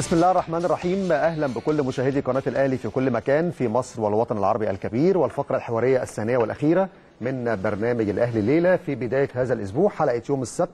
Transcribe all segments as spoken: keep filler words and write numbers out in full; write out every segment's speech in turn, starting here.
بسم الله الرحمن الرحيم. اهلا بكل مشاهدي قناه الاهلي في كل مكان في مصر والوطن العربي الكبير، والفقره الحواريه الثانيه والاخيره من برنامج الاهلي ليله في بدايه هذا الاسبوع، حلقه يوم السبت،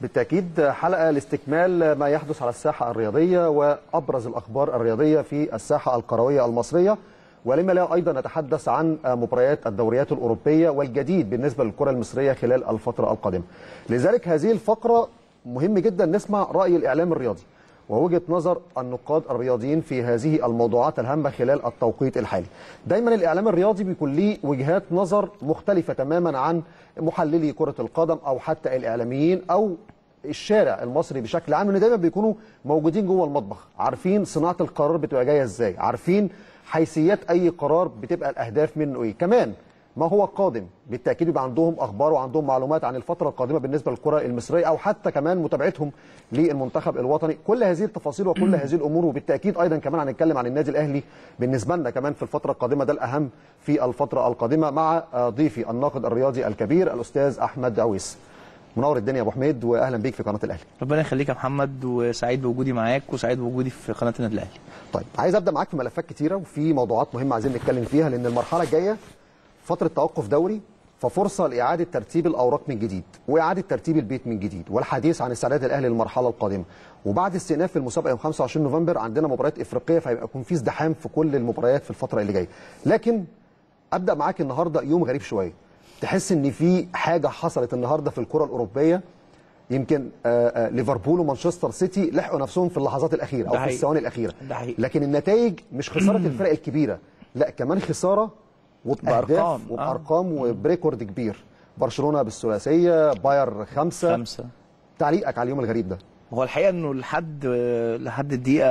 بالتاكيد حلقه لاستكمال ما يحدث على الساحه الرياضيه وابرز الاخبار الرياضيه في الساحه القرويه المصريه، ولما لا ايضا نتحدث عن مباريات الدوريات الاوروبيه والجديد بالنسبه للكره المصريه خلال الفتره القادمه. لذلك هذه الفقره مهم جدا نسمع راي الاعلام الرياضي ووجهة نظر النقاد الرياضيين في هذه الموضوعات الهامة خلال التوقيت الحالي. دايما الإعلام الرياضي بيكون ليه وجهات نظر مختلفة تماما عن محللي كرة القدم أو حتى الإعلاميين أو الشارع المصري بشكل عام، إن دايما بيكونوا موجودين جوه المطبخ، عارفين صناعة القرار بتبقى جاية إزاي، عارفين حيثيات أي قرار بتبقى الأهداف منه إيه، كمان ما هو قادم بالتاكيد يبقى عندهم اخبار وعندهم معلومات عن الفتره القادمه بالنسبه للكره المصريه او حتى كمان متابعتهم للمنتخب الوطني. كل هذه التفاصيل وكل هذه الامور، وبالتاكيد ايضا كمان هنتكلم عن النادي الاهلي بالنسبه لنا كمان في الفتره القادمه، ده الاهم في الفتره القادمه، مع ضيفي الناقد الرياضي الكبير الاستاذ احمد عويس. منور الدنيا يا ابو حميد واهلا بيك في قناه الاهلي. ربنا يخليك يا محمد، وسعيد بوجودي معاك وسعيد بوجودي في قناه النادي الاهلي. طيب، عايز ابدا معاك في ملفات كتيره وفي موضوعات مهمه عايزين نتكلم فيها، لان المرحله الجايه فترة توقف دوري، ففرصة لإعادة ترتيب الأوراق من جديد وإعادة ترتيب البيت من جديد والحديث عن استعداد الأهلي للمرحلة القادمة. وبعد استئناف المسابقة يوم خمسة وعشرين نوفمبر عندنا مباريات إفريقية، فهيبقى يكون في ازدحام في كل المباريات في الفترة اللي جاية. لكن أبدأ معاك النهاردة يوم غريب شوية، تحس إن في حاجة حصلت النهاردة في الكرة الأوروبية، يمكن آآ آآ ليفربول ومانشستر سيتي لحقوا نفسهم في اللحظات الأخيرة أو في الثواني الأخيرة، لكن النتائج مش خسارة الفرق الكبيرة، لا كمان خسارة وبأرقام وبأرقام آه. وبريكورد كبير، برشلونة بالثلاثية، باير خمسة خمسة. تعليقك على اليوم الغريب ده؟ هو الحقيقة انه لحد لحد الدقيقة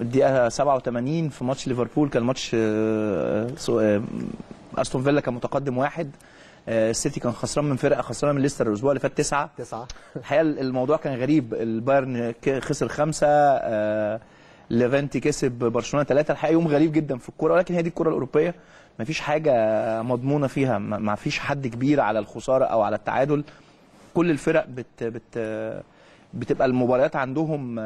الدقيقة سبعة وثمانين في ماتش ليفربول، كان ماتش استون فيلا كان متقدم واحد، السيتي كان خسران من فرقة خسرانة من ليستر الأسبوع اللي فات تسعة تسعة. الحقيقة الموضوع كان غريب، البايرن خسر خمسة، ليفانتي كسب برشلونه ثلاثة، الحقيقه يوم غريب جدا في الكوره، ولكن هي دي الكوره الاوروبيه، مفيش حاجه مضمونه فيها، مفيش حد كبير على الخساره او على التعادل، كل الفرق بت بت بتبقى المباريات عندهم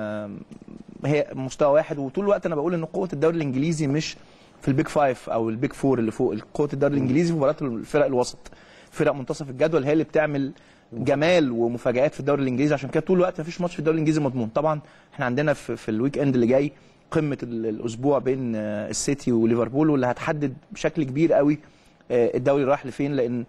هي مستوى واحد. وطول الوقت انا بقول ان قوه الدوري الانجليزي مش في البيج فايف او البيج فور اللي فوق، قوه الدوري الانجليزي في مباريات الفرق الوسط، فرق منتصف الجدول هي اللي بتعمل جمال ومفاجآت في الدوري الانجليزي، عشان كده طول الوقت مفيش ماتش في الدوري الانجليزي مضمون. طبعا احنا عندنا في, في الويك اند اللي جاي قمه الاسبوع بين السيتي وليفربول، واللي هتحدد بشكل كبير قوي الدوري رايح لفين، لان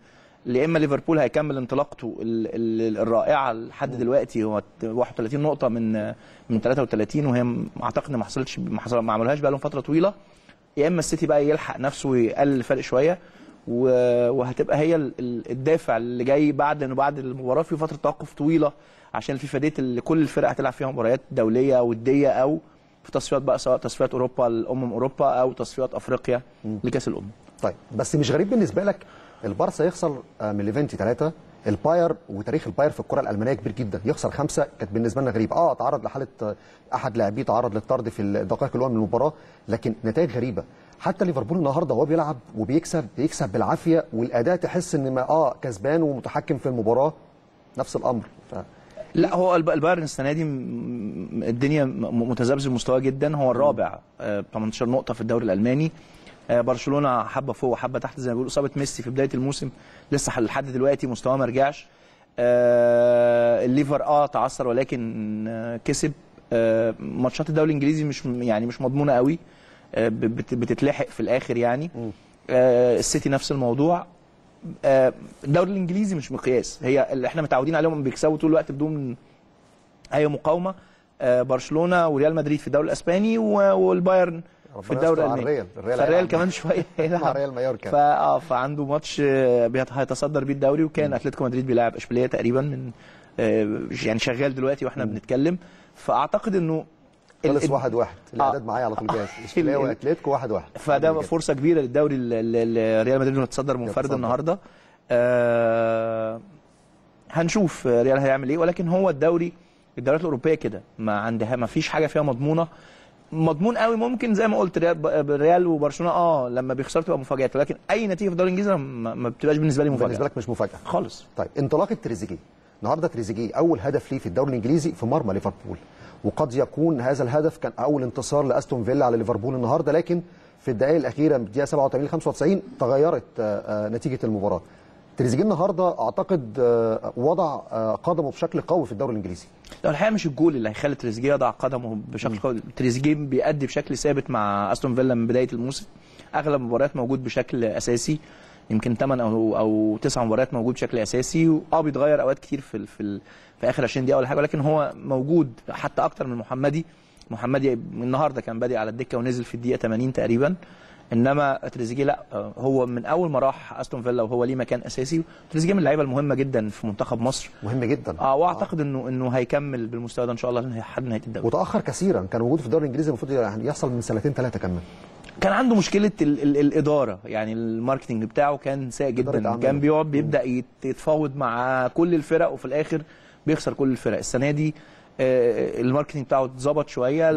يا اما ليفربول هيكمل انطلاقته الرائعه لحد دلوقتي، هو واحد وثلاثين نقطه من من ثلاثة وثلاثين، وهي اعتقد ما حصلتش ما عملوهاش بقى لهم فتره طويله، يا اما السيتي بقى يلحق نفسه ويقلل الفرق شويه، وهتبقى هي الدافع اللي جاي بعد انه بعد المباراه في فتره توقف طويله، عشان الفيفا ديت اللي كل الفرق هتلعب فيها مباريات دوليه وديه او في تصفيات بقى، سواء تصفيات اوروبا لامم اوروبا او تصفيات افريقيا لكاس الامم. طيب، بس مش غريب بالنسبه لك البارسا يخسر من ليفانتي ثلاثة، الباير وتاريخ الباير في الكره الالمانيه كبير جدا، يخسر خمسة كانت بالنسبه لنا غريبه، اه تعرض لحاله احد لاعبيه تعرض للطرد في الدقائق الاولى من المباراه، لكن نتائج غريبه. حتى ليفربول النهارده وهو بيلعب وبيكسب بيكسب بالعافيه، والاداء تحس ان ما اه كسبان ومتحكم في المباراه نفس الامر. ف... لا، هو البايرن السنه دي الدنيا متذبذب مستواه جدا، هو الرابع ثمانية عشر نقطه في الدوري الالماني، برشلونه حبه فوق وحبه تحت زي ما بيقولوا، اصابه ميسي في بدايه الموسم لسه لحد دلوقتي مستواه ما رجعش، الليفر اه تعثر ولكن كسب، ماتشات الدوري الانجليزي مش يعني مش مضمونه قوي، بتتلحق في الاخر يعني، آه السيتي نفس الموضوع، آه الدوري الانجليزي مش مقياس، هي اللي احنا متعودين عليهم بيكسبوا طول الوقت بدون اي مقاومه، آه برشلونه وريال مدريد في الدوري الاسباني والبايرن في الدوري الالماني، الريال كمان شويه هيلعب ريال مايوركا، فا اه فعنده ماتش هيتصدر بيه الدوري، وكان اتلتيكو مدريد بيلعب اشبيليه تقريبا من آه يعني شغال دلوقتي واحنا م. بنتكلم، فاعتقد انه خلص واحد واحد الاعداد آه معايا على طول جاهز، اشبيليه واتلتيكو واحد واحد، فده فرصه كبيره للدوري، ريال مدريد هيتصدر منفرد النهارده، آه هنشوف ريال هيعمل ايه، ولكن هو الدوري الدوريات الاوروبيه كده ما عندها ما فيش حاجه فيها مضمونه مضمون قوي، ممكن زي ما قلت ريال وبرشلونه اه لما بيخسروا تبقى مفاجات، ولكن اي نتيجه في الدوري الانجليزي ما بتبقاش بالنسبه لي مفاجاه. بالنسبه لك مش مفاجاه خالص. طيب، انطلاقه تريزيجيه النهارده تريزيجيه اول هدف ليه في الدوري الانجليزي في مرمى ليفربول، وقد يكون هذا الهدف كان اول انتصار لاستون فيلا على ليفربول النهارده، لكن في الدقائق الاخيره من الدقيقه سبعة وثمانين خمسة وتسعين تغيرت نتيجه المباراه. تريزيجيه النهارده اعتقد وضع قدمه بشكل قوي في الدوري الانجليزي. لو الحقيقه مش الجول اللي هيخلي تريزيجيه يضع قدمه بشكل قوي، تريزيجيه بيأدي بشكل ثابت مع استون فيلا من بدايه الموسم، اغلب المباريات موجود بشكل اساسي، يمكن ثمانية او او تسع مباريات موجود بشكل اساسي، اه بيتغير اوقات كتير في في في اخر عشرين دقيقه ولا حاجه، ولكن هو موجود حتى اكتر من محمدي. محمدي النهارده كان بادئ على الدكه ونزل في الدقيقه ثمانين تقريبا، انما تريزيجيه لا، هو من اول ما راح استون فيلا وهو ليه مكان اساسي. تريزيجيه من اللعيبه المهمه جدا في منتخب مصر، مهم جدا اه واعتقد آه. انه انه هيكمل بالمستوى ده ان شاء الله لحد نهايه الدوري. وتاخر كثيرا، كان وجوده في الدوري الانجليزي المفروض يعني يحصل من سنتين ثلاثه كمان. كان عنده مشكله ال ال الاداره، يعني الماركتنج بتاعه كان سيء جدا، كان بيقعد بيبدا يتفاوض مع كل الفرق وفي الاخر بيخسر كل الفرق. السنه دي الماركتنج بتاعه اتظبط شويه،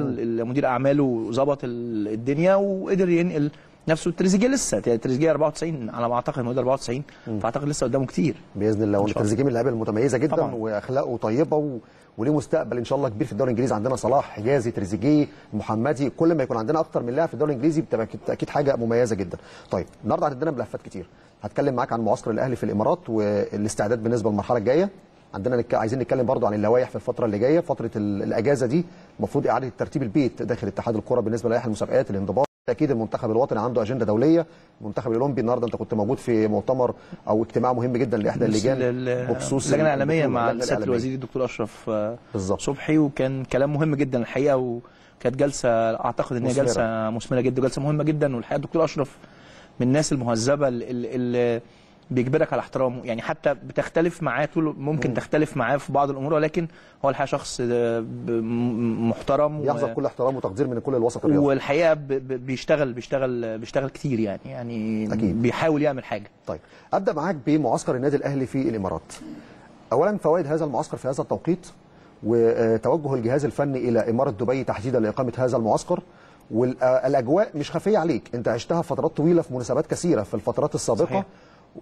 مدير اعماله ظبط الدنيا وقدر ينقل نفسه. تريزيجيه لسه تريزيجيه أربعة وتسعين على ما اعتقد، مواليد أربعة وتسعين، فاعتقد لسه قدامه كتير باذن الله. وتريزيجيه من اللعيبه المتميزه جدا طبعا، واخلاقه طيبه و... وليه مستقبل ان شاء الله كبير في الدوري الانجليزي. عندنا صلاح، حجازي، تريزيجيه، محمدي، كل ما يكون عندنا اكتر من لاعب في الدوري الانجليزي بتبقى اكيد حاجه مميزه جدا. طيب النهارده هتدينا ملفات كتير، هتكلم معاك عن معسكر الاهلي في الامارات والاستعداد بالنسبه للمرحله الجايه، عندنا نك... عايزين نتكلم برضو عن اللوائح في الفتره اللي جايه، فتره ال... الاجازه دي المفروض اعاده ترتيب البيت داخل اتحاد الكره بالنسبه للائحه المسابقات، الانضباط، اكيد المنتخب الوطني عنده اجنده دوليه، المنتخب الاولمبي النهارده انت كنت موجود في مؤتمر او اجتماع مهم جدا لاحدى اللجان بخصوص اللجنه الاعلاميه مع سياده الوزير الدكتور اشرف صبحي، وكان كلام مهم جدا الحقيقه، وكانت جلسه اعتقد ان هي جلسه مثمره جدا وجلسه مهمه جدا. والحقيقه الدكتور اشرف من الناس المهذبه اللي بيجبرك على احترامه، يعني حتى بتختلف معاه طول ممكن مم. تختلف معاه في بعض الامور، ولكن هو الحقيقه شخص محترم يحظى بكل احترام وتقدير من كل الوسط الرياضي، والحقيقه بيشتغل بيشتغل بيشتغل كتير يعني يعني أكيد. بيحاول يعمل حاجه. طيب ابدا معاك بمعسكر النادي الاهلي في الامارات، اولا فوائد هذا المعسكر في هذا التوقيت، وتوجه الجهاز الفني الى اماره دبي تحديدا لاقامه هذا المعسكر، والاجواء مش خفيه عليك، انت عشتها فترات طويله في مناسبات كثيره في الفترات السابقه صحيح.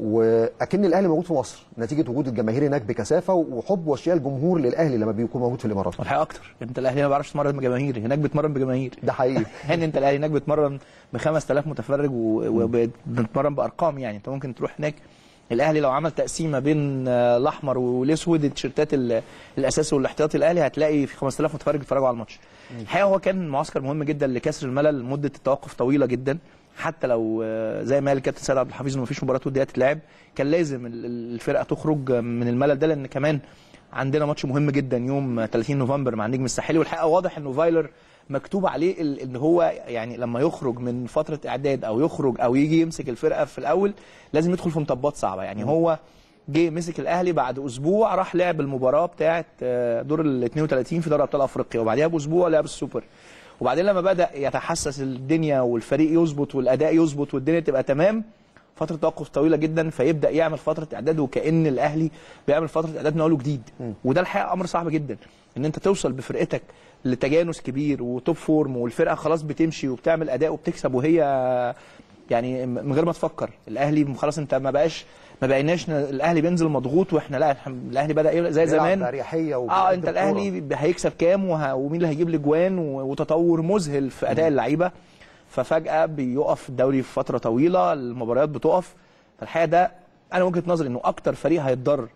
واكن الاهلي موجود في مصر نتيجه وجود الجماهير هناك بكثافه وحب واشتياق الجمهور للاهلي لما بيكون موجود في الامارات. والحقيقه اكتر، انت الاهلي ما بيعرفش يتمرن بجماهير، هناك بتمرن بجماهير ده حقيقي. هنا انت الاهلي هناك بتمرن ب خمسة آلاف متفرج وبتمرن بارقام، يعني انت ممكن تروح هناك الاهلي لو عمل تقسيمه بين الاحمر والاسود التيشيرتات الاساسي والاحتياطي الاهلي هتلاقي في خمسة آلاف متفرج بيتفرجوا على الماتش. الحقيقه هو كان معسكر مهم جدا لكسر الملل، مده التوقف طويله جدا، حتى لو زي ما قال الكابتن سيد عبد الحفيظ انه مفيش مباراه وديه تتلعب، كان لازم الفرقه تخرج من الملل ده، لان كمان عندنا ماتش مهم جدا يوم ثلاثين نوفمبر مع النجم الساحلي. والحقيقه واضح انه فايلر مكتوب عليه ان هو يعني لما يخرج من فتره اعداد او يخرج او يجي يمسك الفرقه في الاول لازم يدخل في مطبات صعبه، يعني هو جه مسك الاهلي بعد اسبوع راح لعب المباراه بتاعه دور ال اثنين وثلاثين في دوري ابطال افريقيا، وبعديها باسبوع لعب السوبر، وبعدين لما بدأ يتحسس الدنيا والفريق يظبط والأداء يظبط والدنيا تبقى تمام، فترة توقف طويلة جدا، فيبدأ يعمل فترة إعداد وكأن الأهلي بيعمل فترة إعداد من أول وجديد، وده الحقيقة أمر صعب جدا، إن أنت توصل بفرقتك لتجانس كبير وتوب فورم والفرقة خلاص بتمشي وبتعمل أداء وبتكسب وهي يعني من غير ما تفكر. الأهلي خلاص أنت ما بقاش ما بقيناش الاهلي بينزل مضغوط، واحنا لا الاهلي بدا ايه زي زمان اه انت الاهلي هيكسب كام ومين اللي هيجيب الاجوان وتطور مذهل في اداء اللعيبه، ففجاه بيقف الدوري في فتره طويله، المباريات بتقف. فالحقيقه ده انا وجهه نظري انه اكتر فريق هيتضرر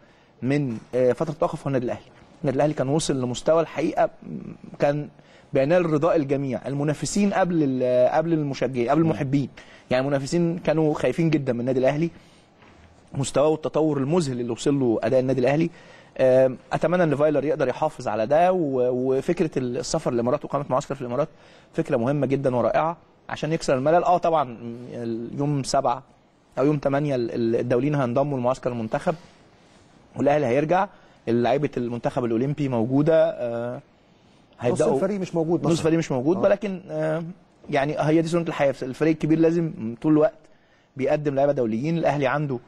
من فتره توقف هو النادي الاهلي. النادي الاهلي كان وصل لمستوى الحقيقه كان بينال رضاء الجميع، المنافسين قبل قبل المشجعين قبل المحبين، يعني المنافسين كانوا خايفين جدا من النادي الاهلي، مستواه والتطور المذهل اللي وصل له اداء النادي الاهلي. اتمنى ان فايلر يقدر يحافظ على ده، وفكره السفر للامارات واقامه معسكر في الامارات فكره مهمه جدا ورائعه عشان يكسر الملل. اه طبعا يوم سبعة او يوم ثمانية الدوليين هينضموا لمعسكر المنتخب والاهلي هيرجع، لعيبه المنتخب الاولمبي موجوده، هيبداوا نص الفريق مش موجود نص الفريق مش موجود ولكن يعني هي دي سنه الحياه، الفريق الكبير لازم طول الوقت بيقدم لعيبه دوليين. الاهلي عنده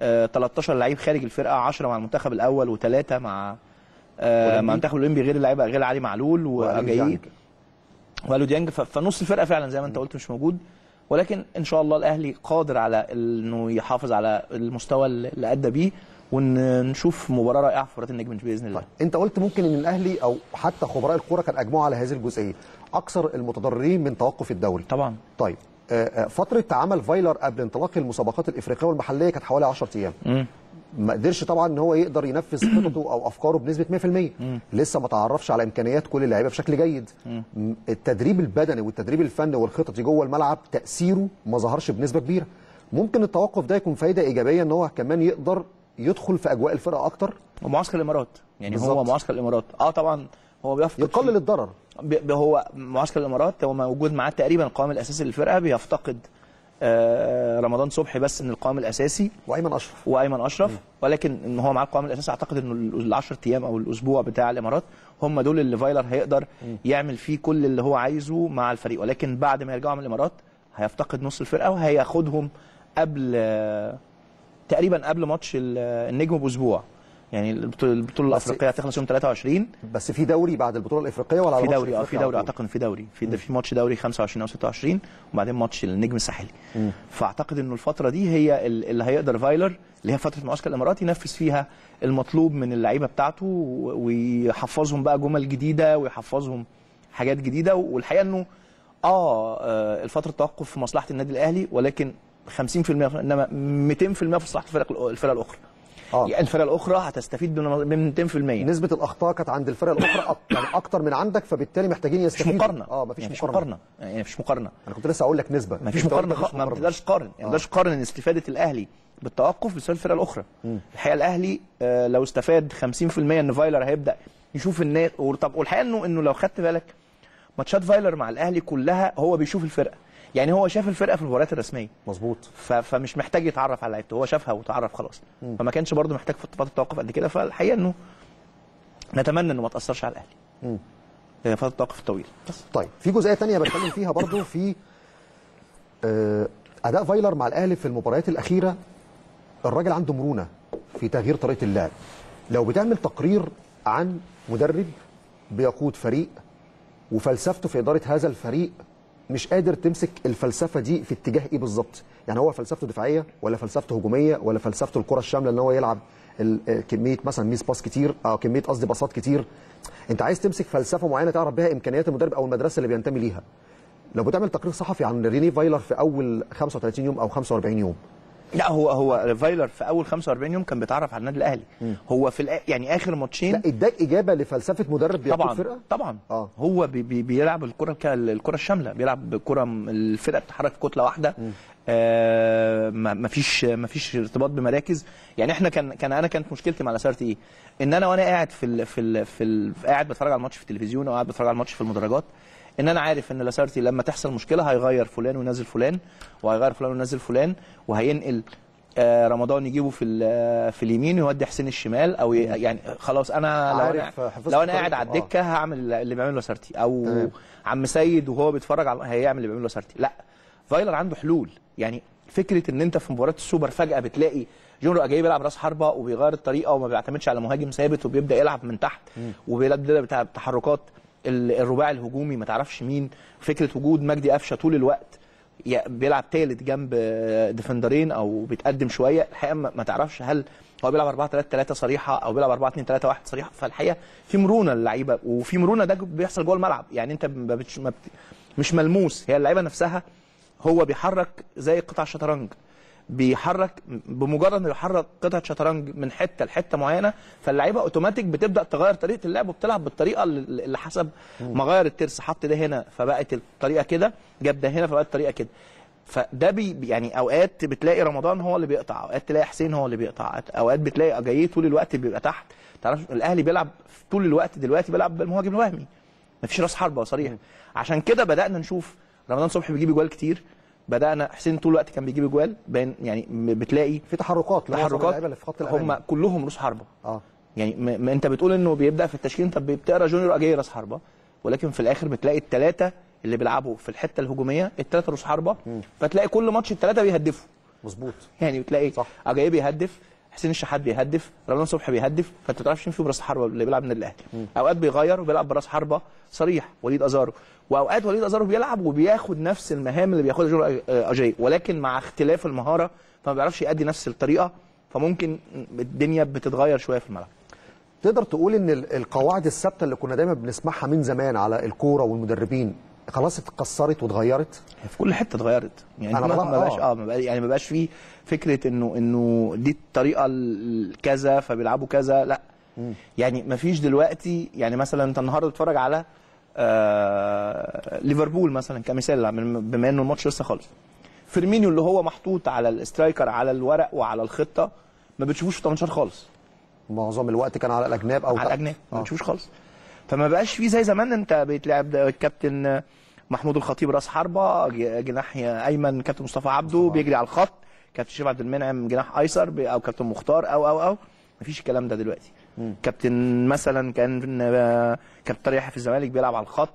ثلاثة عشر لعيب خارج الفرقه، عشرة مع المنتخب الاول وثلاثة مع مع المنتخب الاولمبي غير اللعيبه غير علي معلول واجاييه وقالوا ديانج، فنص الفرقه فعلا زي ما انت قلت مش موجود، ولكن ان شاء الله الاهلي قادر على انه يحافظ على المستوى اللي ادى بيه ونشوف مباراه رائعه في مباراه النجم باذن الله. طيب انت قلت ممكن ان الاهلي او حتى خبراء الكوره كان اجمعوا على هذه الجزئيه، اكثر المتضررين من توقف الدوري. طبعا. طيب فتره عمل فايلر قبل انطلاق المسابقات الافريقيه والمحليه كانت حوالي عشرة ايام. امم ما قدرش طبعا ان هو يقدر ينفذ خططه او افكاره بنسبه مية في المية، لسه ما تعرفش على امكانيات كل اللعيبه بشكل جيد. التدريب البدني والتدريب الفني والخططي جوه الملعب تاثيره ما ظهرش بنسبه كبيره. ممكن التوقف ده يكون فايده ايجابيه ان هو كمان يقدر يدخل في اجواء الفرقه اكتر. ومعسكر الامارات يعني بالزبط. هو معسكر الامارات اه طبعا هو بيفقد يقلل الضرر. هو معسكر الامارات هو موجود معاه تقريبا القوام الاساسي للفرقه، بيفتقد آه رمضان صبحي بس من القوام الاساسي وايمن اشرف وايمن اشرف م. ولكن ان هو معاه القوام الاساسي. اعتقد انه العشر ايام او الاسبوع بتاع الامارات هم دول اللي فايلر هيقدر م. يعمل فيه كل اللي هو عايزه مع الفريق، ولكن بعد ما يرجعوا من الامارات هيفتقد نص الفرقه وهياخدهم قبل آه تقريبا قبل ماتش النجم باسبوع. يعني البطوله الافريقيه هتخلص يوم ثلاثة وعشرين. بس في دوري بعد البطوله الافريقيه ولا في دوري؟ اه في دوري، اعتقد في دوري في في ماتش دوري خمسة وعشرين او ستة وعشرين وبعدين ماتش النجم الساحلي. فاعتقد انه الفتره دي هي اللي هيقدر فايلر اللي هي فتره معسكر الامارات ينفذ فيها المطلوب من اللعيبه بتاعته ويحفظهم بقى جمل جديده ويحفظهم حاجات جديده. والحقيقه انه اه الفتره التوقف في مصلحه النادي الاهلي، ولكن خمسين في المية انما مئتين في المية في مصلحه الفرق الفرق الاخرى. آه. يعني الفرق الاخرى هتستفيد من مئتين في المية. نسبه الاخطاء كانت عند الفرق الاخرى يعني اكتر من عندك، فبالتالي محتاجين يستفيدوا. مش مقارنه. اه مفيش يعني مقارنه. مقارنه يعني مفيش مقارنه. انا كنت لسه هقول لك نسبه. مفيش مقارنه، ما بتقدرش تقارن، ما بتقدرش تقارن ان استفاده الاهلي بالتوقف بسبب الفرق الاخرى. م. الحقيقه الاهلي آه لو استفاد خمسين في المية ان فايلر هيبدا يشوف الناس. طب والحقيقه انه انه لو خدت بالك ماتشات فايلر مع الاهلي كلها هو بيشوف الفرقه، يعني هو شاف الفرقه في المباريات الرسميه. مظبوط. فمش محتاج يتعرف على لعيبته، هو شافها وتعرف خلاص. مم. فما كانش برضه محتاج فتره توقف قد كده. فالحقيقه انه نتمنى انه ما تاثرش على الاهلي فتره التوقف الطويله. طيب في جزئيه ثانيه بتكلم فيها برضه في اداء فايلر مع الاهلي في المباريات الاخيره. الراجل عنده مرونه في تغيير طريقه اللعب. لو بتعمل تقرير عن مدرب بيقود فريق وفلسفته في اداره هذا الفريق، مش قادر تمسك الفلسفه دي في اتجاه ايه بالظبط؟ يعني هو فلسفته دفاعيه ولا فلسفته هجوميه ولا فلسفته الكره الشامله ان هو يلعب كميه مثلا ميس باس كتير او كميه قصدي باصات كتير. انت عايز تمسك فلسفه معينه تعرف بيها امكانيات المدرب او المدرسه اللي بينتمي ليها. لو بتعمل تقرير صحفي عن رينيه فايلر في اول خمسة وثلاثين يوم او خمسة وأربعين يوم. لا هو هو فايلر في اول خمسة وأربعين يوم كان بيتعرف على النادي الاهلي. م. هو في يعني اخر ماتشين لا اداك اجابه لفلسفه مدرب بيقود فرقه. طبعا طبعا هو بي بي بيلعب الكره الكره الشامله، بيلعب كره الفرقه بتتحرك في كتله واحده. آه ما فيش ما فيش ارتباط بمراكز. يعني احنا كان كان انا كانت مشكلتي مع الاسارتي ايه؟ ان انا وانا قاعد في ال في ال في ال قاعد بتفرج على الماتش في التلفزيون او قاعد بتفرج على الماتش في المدرجات، ان انا عارف ان لاسارتي لما تحصل مشكله هيغير فلان وينزل فلان وهيغير فلان وينزل فلان وهينقل آه رمضان يجيبه في في اليمين ويودي حسين الشمال او يعني خلاص. انا لو انا لو انا قاعد على الدكه هعمل اللي بيعمله لاسارتي او طيب. عم سيد وهو بيتفرج على هيعمل اللي بيعمله لاسارتي. لا فايلر عنده حلول. يعني فكره ان انت في مباراه السوبر فجاه بتلاقي جونرو اجاي بيلعب راس حربه وبيغير الطريقه وما بيعتمدش على مهاجم ثابت وبيبدا يلعب من تحت وبيبدا بتاع تحركات الرباعي الهجومي ما تعرفش مين. فكره وجود مجدي أفشة طول الوقت بيلعب ثالث جنب ديفندرين او بيتقدم شويه. الحقيقه ما تعرفش هل هو بيلعب أربعة ثلاثة ثلاثة صريحه او بيلعب أربعة اثنين ثلاثة واحد صريحه. فالحقيقه في مرونه للعيبه وفي مرونه ده بيحصل جوه الملعب. يعني انت مش ملموس، هي اللعيبه نفسها. هو بيحرك زي قطع شطرنج، بيحرك بمجرد ما يحرك قطعه شطرنج من حته لحته معينه فاللعيبه اوتوماتيك بتبدا تغير طريقه اللعب وبتلعب بالطريقه اللي حسب ما غير الترس. حط ده هنا فبقت الطريقه كده، جاب ده هنا فبقت الطريقه كده. فده بي يعني اوقات بتلاقي رمضان هو اللي بيقطع، اوقات تلاقي حسين هو اللي بيقطع، اوقات بتلاقي اجاييه طول الوقت بيبقى تحت. تعرفش الاهلي بيلعب طول الوقت دلوقتي بيلعب بالمهاجم الوهمي، مفيش راس حربه صريح. عشان كده بدانا نشوف رمضان صبحي بيجيب اجوال كتير، بدانا حسين طول الوقت كان بيجيب اجوال. يعني بتلاقي في تحركات تحركات هم كلهم راس حربه. اه يعني ما انت بتقول انه بيبدا في التشكيل، طب بتقرا جونيور اجاي راس حربه، ولكن في الاخر بتلاقي الثلاثه اللي بيلعبوا في الحته الهجوميه الثلاثه راس حربه. فتلاقي كل ماتش الثلاثه بيهدفوا. مظبوط. يعني بتلاقي اجاي بيهدف، حسين الشحات بيهدف، رمضان صبحي بيهدف. فانت ما تعرفش مين فيهم راس حربه اللي بيلعب من الاهلي. اوقات بيغير وبيلعب براس حربه صريح وليد ازارو، واوقات وليد ازارو بيلعب وبياخد نفس المهام اللي بياخدها جونر اجاي، ولكن مع اختلاف المهاره فما بيعرفش يأدي نفس الطريقه فممكن الدنيا بتتغير شويه في الملعب. تقدر تقول ان القواعد الثابته اللي كنا دايما بنسمعها من زمان على الكوره والمدربين خلاص اتكسرت واتغيرت؟ في كل حته اتغيرت، يعني ما بقاش اه ما بقاش يعني ما بقاش في فكره انه انه دي الطريقه كذا فبيلعبوا كذا، لا. م. يعني ما فيش دلوقتي، يعني مثلا انت النهارده بتتفرج على آه ليفربول مثلا كمثال، بما انه الماتش لسه خالص، فيرمينيو اللي هو محطوط على الاسترايكر على الورق وعلى الخطه ما بتشوفوش في تمنتاشر خالص، معظم الوقت كان على الاجناب او على الاجناب آه. ما بتشوفوش خالص، فما بقاش في زي زمان انت بيتلعب الكابتن محمود الخطيب راس حربه، جناح ايمن كابتن مصطفى عبده بيجري على الخط، كابتن اشرف عبد المنعم جناح ايسر او كابتن مختار او او او مفيش الكلام ده دلوقتي. م. كابتن مثلا كان كابتن طارق يحيى في الزمالك بيلعب على الخط،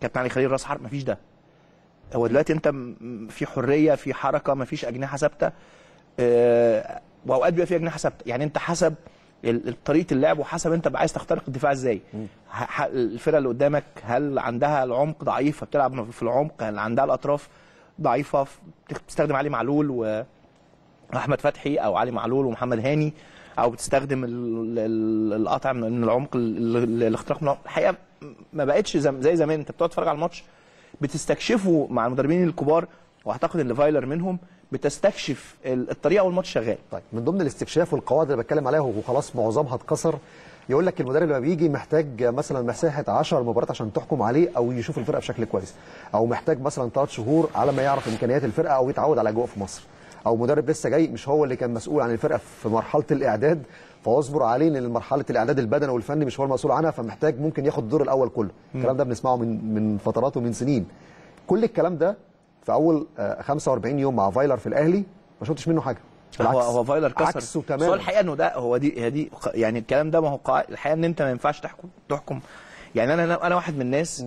كابتن علي خليل راس حربه، مفيش ده. هو دلوقتي انت في حريه، في حركه، مفيش اجنحه ثابته، واوقات بيبقى في اجنحه ثابته، يعني انت حسب طريقه اللعب وحسب انت عايز تخترق الدفاع ازاي. الفرقه اللي قدامك هل عندها العمق ضعيف فبتلعب في العمق، هل عندها الاطراف ضعيفه بتستخدم علي معلول واحمد فتحي او علي معلول ومحمد هاني، او بتستخدم القطع من العمق الاختراق من العمق. الحقيقه ما بقتش زي زمان، انت بتقعد تتفرج على الماتش بتستكشفه مع المدربين الكبار، واعتقد ان فايلر منهم، بتستكشف الطريقه والماتش شغال. طيب من ضمن الاستكشاف والقواعد اللي بتكلم عليها وخلاص معظمها اتكسر، يقول لك المدرب لما بيجي محتاج مثلا مساحه عشر مباريات عشان تحكم عليه او يشوف الفرقه بشكل كويس، او محتاج مثلا ثلاث شهور على ما يعرف امكانيات الفرقه او يتعود على اجواء في مصر، او مدرب لسه جاي مش هو اللي كان مسؤول عن الفرقه في مرحله الاعداد، فاصبر عليه لان مرحله الاعداد البدني والفني مش هو المسؤول عنها، فمحتاج ممكن ياخد الدور الاول كله. م. الكلام ده بنسمعه من من فترات ومن سنين. كل الكلام ده في اول خمسة وأربعين يوم مع فايلر في الاهلي ما شفتش منه حاجه، هو هو فايلر كسر عكسه تماما. هو الحقيقه انه ده هو دي دي يعني الكلام ده، ما هو قاعد الحقيقه ان انت ما ينفعش تحكم تحكم يعني انا انا واحد من الناس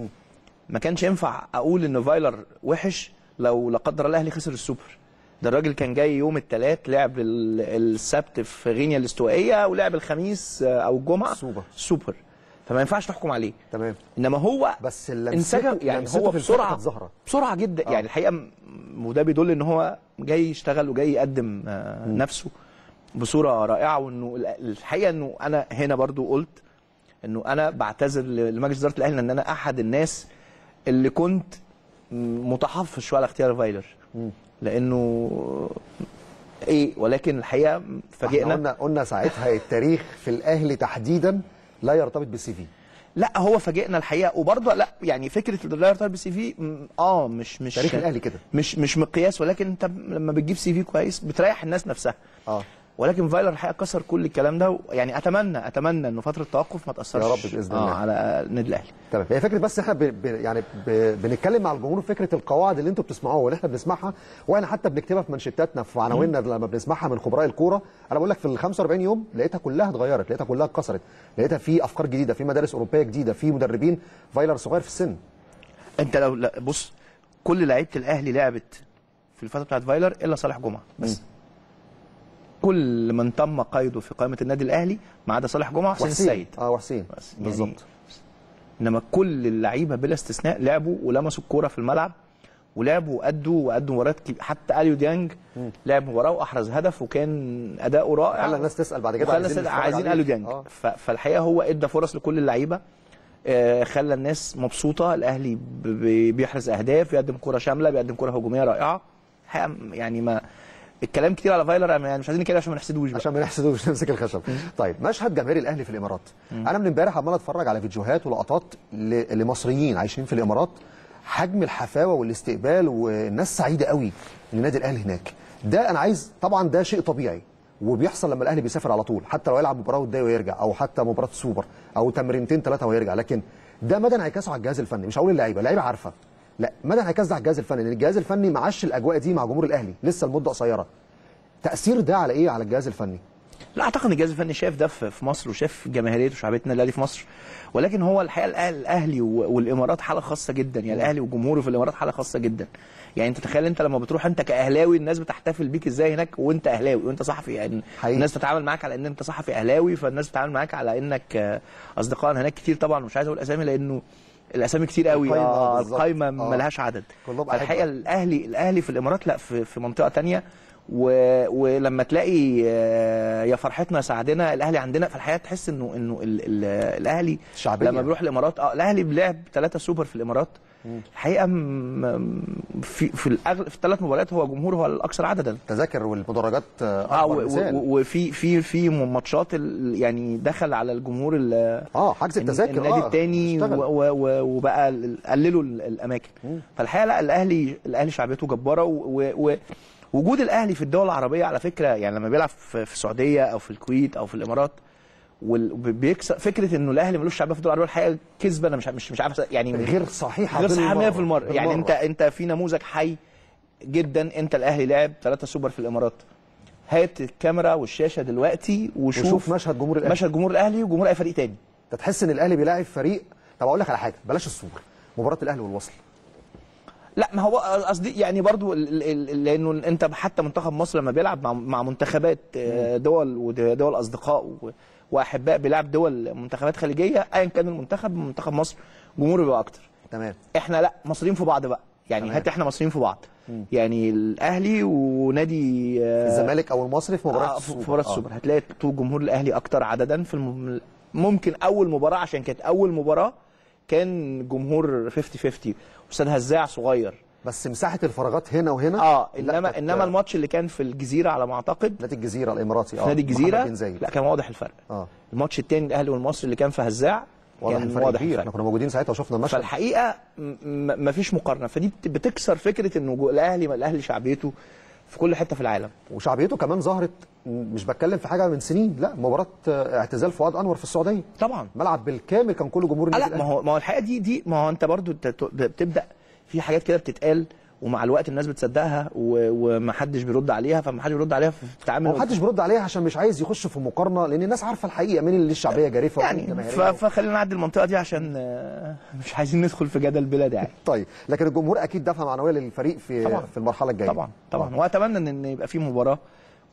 ما كانش ينفع اقول ان فايلر وحش لو لا قدر الله الاهلي خسر السوبر. ده الراجل كان جاي يوم الثلاث، لعب السبت في غينيا الاستوائيه، ولعب الخميس او الجمعه سوبر سوبر، فما ينفعش تحكم عليه تمام. انما هو بس انسجم، يعني هو بسرعه بسرعه جدا آه. يعني الحقيقه وده بيدل ان هو جاي يشتغل وجاي يقدم آه نفسه بصوره رائعه. وانه الحقيقه انه انا هنا برضو قلت انه انا بعتذر لمجلس اداره الاهلي ان انا احد الناس اللي كنت متحفظ شويه على اختيار فايلر م. لانه ايه، ولكن الحقيقه فاجئنا. قلنا قلنا ساعتها التاريخ في الاهلي تحديدا لا يرتبط بالسي في. لا هو فاجئنا الحقيقه، وبرضه لا يعني فكره لا يرتبط بالسي في اه مش مش تاريخ الاهلي كده مش مش مقياس، ولكن انت لما بتجيب سي في كويس بتريح الناس نفسها اه. ولكن فايلر الحقيقه كسر كل الكلام ده، يعني اتمنى اتمنى انه فتره التوقف ما تاثرش يا رب باذن الله آه على النادي الاهلي. تمام، هي فكره بس احنا ب... يعني ب... بنتكلم مع الجمهور فكره القواعد اللي انتم بتسمعوها واللي احنا بنسمعها، واحنا حتى بنكتبها في منشتاتنا في عناويننا لما بنسمعها من خبراء الكوره. انا بقول لك في ال خمسة وأربعين يوم لقيتها كلها اتغيرت، لقيتها كلها اتكسرت، لقيتها في افكار جديده، في مدارس اوروبيه جديده، في مدربين. فايلر صغير في السن. انت لو لا بص، كل لعيبه الاهلي لعبت في الفتره بتاعت فايلر الا صالح جمعه بس. م. كل من تم قيده في قائمه النادي الاهلي ما عدا صالح جمعه وحسين السيد اه وحسين بالظبط يعني. انما كل اللعيبه بلا استثناء لعبوا ولمسوا الكوره في الملعب ولعبوا وادوا وادوا مباريات. حتى اليو ديانج لعب مباراه واحرز هدف وكان اداؤه رائع، خلى الناس تسال بعد كده عايزين عايزين اليو ديانج آه. فالحقيقه هو ادى فرص لكل اللعيبه، خلى الناس مبسوطه. الاهلي بيحرز اهداف، بيقدم كوره شامله، بيقدم كوره هجوميه رائعه. يعني ما الكلام كتير على فايلر، يعني مش عايزين نتكلم عشان ما نحسدوش عشان ما نحسدوش نمسك الخشب. طيب مشهد جماهير الاهلي في الامارات، انا من امبارح عمال اتفرج على فيديوهات ولقطات لمصريين عايشين في الامارات، حجم الحفاوه والاستقبال والناس سعيده قوي ان نادي الاهلي هناك. ده انا عايز طبعا ده شيء طبيعي وبيحصل لما الاهلي بيسافر على طول، حتى لو يلعب مباراه ويتضايق ويرجع، او حتى مباراه سوبر او تمرينتين ثلاثه ويرجع، لكن ده مدى انعكاسه على الجهاز الفني. مش هقول اللعيبه، اللعيبه عارفه، لا مدى انعكاس ده على الجهاز الفني، لان الجهاز الفني ما عاش الاجواء دي مع جمهور الاهلي لسه لمده قصيره. تاثير ده على ايه على الجهاز الفني؟ لا اعتقد ان الجهاز الفني شاف ده في مصر وشاف جماهيريته وشعبيتنا الاهلي في مصر، ولكن هو الحقيقه الاهلي والامارات حاله خاصه جدا، يعني الاهلي وجمهوره في الامارات حاله خاصه جدا. يعني انت تخيل انت لما بتروح انت كاهلاوي الناس بتحتفل بيك ازاي هناك وانت اهلاوي وانت صحفي، يعني حقيقي. الناس تتعامل معاك على ان انت صحفي اهلاوي، فالناس بتتعامل معاك على انك اصدقاء هناك كتير طبعا، ومش عايز اقول اسامي لانه الاسامي كتير قوي القايمه آه ملهاش عدد. الحقيقه الاهلي الاهلي في الامارات لا في, في منطقه ثانيه، و... ولما تلاقي يا فرحتنا يا سعدنا الاهلي عندنا في الحياه، تحس انه انه ال... ال... الاهلي شعبية. لما بيروح الامارات، اه الاهلي بلعب ثلاثة سوبر في الامارات الحقيقه، م... في في الأغل... في الثلاث مباريات هو جمهور هو الاكثر عددا تذاكر، والمدرجات اه وفي و... و... في في ماتشات ال... يعني دخل على الجمهور ال... اه حجز التذاكر النادي آه. الثاني و... و... وبقى قللوا الاماكن. مم. فالحقيقه لا، الاهلي الاهلي شعبيته جباره، و, و... وجود الاهلي في الدول العربيه على فكره، يعني لما بيلعب في السعوديه او في الكويت او في الامارات وبيكسب فكره انه الاهلي ملوش شعبيه في الدول العربيه، الحقيقه كذبه انا مش مش مش عارف يعني، غير صحيحه، غير صحيحه مية في المية. يعني انت انت في نموذج حي جدا، انت الاهلي لعب ثلاثة سوبر في الامارات، هات الكاميرا والشاشه دلوقتي وشوف, وشوف مشهد جمهور الاهلي، مشهد جمهور الاهلي وجمهور اي فريق تاني، انت تحس ان الاهلي بيلاعب فريق. طب اقول لك على حاجه، بلاش الصور، مباراه الاهلي والوصل. لا ما هو قصدي يعني برضو، لانه انت حتى منتخب مصر لما بيلعب مع منتخبات دول ودول اصدقاء واحباء، بيلعب دول منتخبات خليجيه ايا كان المنتخب، منتخب مصر جمهوره بيبقى اكتر. تمام. احنا لا مصريين في بعض بقى يعني، هات احنا مصريين في بعض. مم. يعني الاهلي ونادي الزمالك او المصري في مباراه آه السوبر، في مباراه آه. السوبر هتلاقي جمهور الاهلي اكتر عددا في الم... ممكن اول مباراه، عشان كانت اول مباراه كان جمهور خمسين خمسين واستاد هزاع صغير، بس مساحه الفراغات هنا وهنا اه انما انما الماتش اللي كان في الجزيره على ما اعتقد، نادي الجزيره الاماراتي، اه نادي الجزيره، لا كان واضح الفرق. اه الماتش الثاني الاهلي والمصري اللي كان في هزاع واضح الفرق، واضح الفرق. احنا كنا موجودين ساعتها وشفنا الماتش، فالحقيقه مفيش مقارنه، فدي بتكسر فكره انه الاهلي الاهلي شعبيته في كل حته في العالم، وشعبيته كمان ظهرت، مش بتكلم في حاجه من سنين، لا مباراه اعتزال فؤاد انور في السعوديه، طبعا ملعب بالكامل كان كله جمهور النادي الاهلي. لا ما هو ما هو الحقيقه دي دي ما هو انت برضو بتبدا في حاجات كده بتتقال، ومع الوقت الناس بتصدقها ومحدش بيرد عليها، فمحدش بيرد عليها في التعامل، ومحدش بيرد عليها عشان مش عايز يخش في مقارنه، لان الناس عارفه الحقيقه مين اللي الشعبيه جريفه يعني والجماهيريه، فخلينا نعدي المنطقه دي عشان مش عايزين ندخل في جدل بلا داعي. طيب لكن الجمهور اكيد دفعه معنويه للفريق في طبعًا. في المرحله الجايه طبعا طبعا، واتمنى ان يبقى في مباراه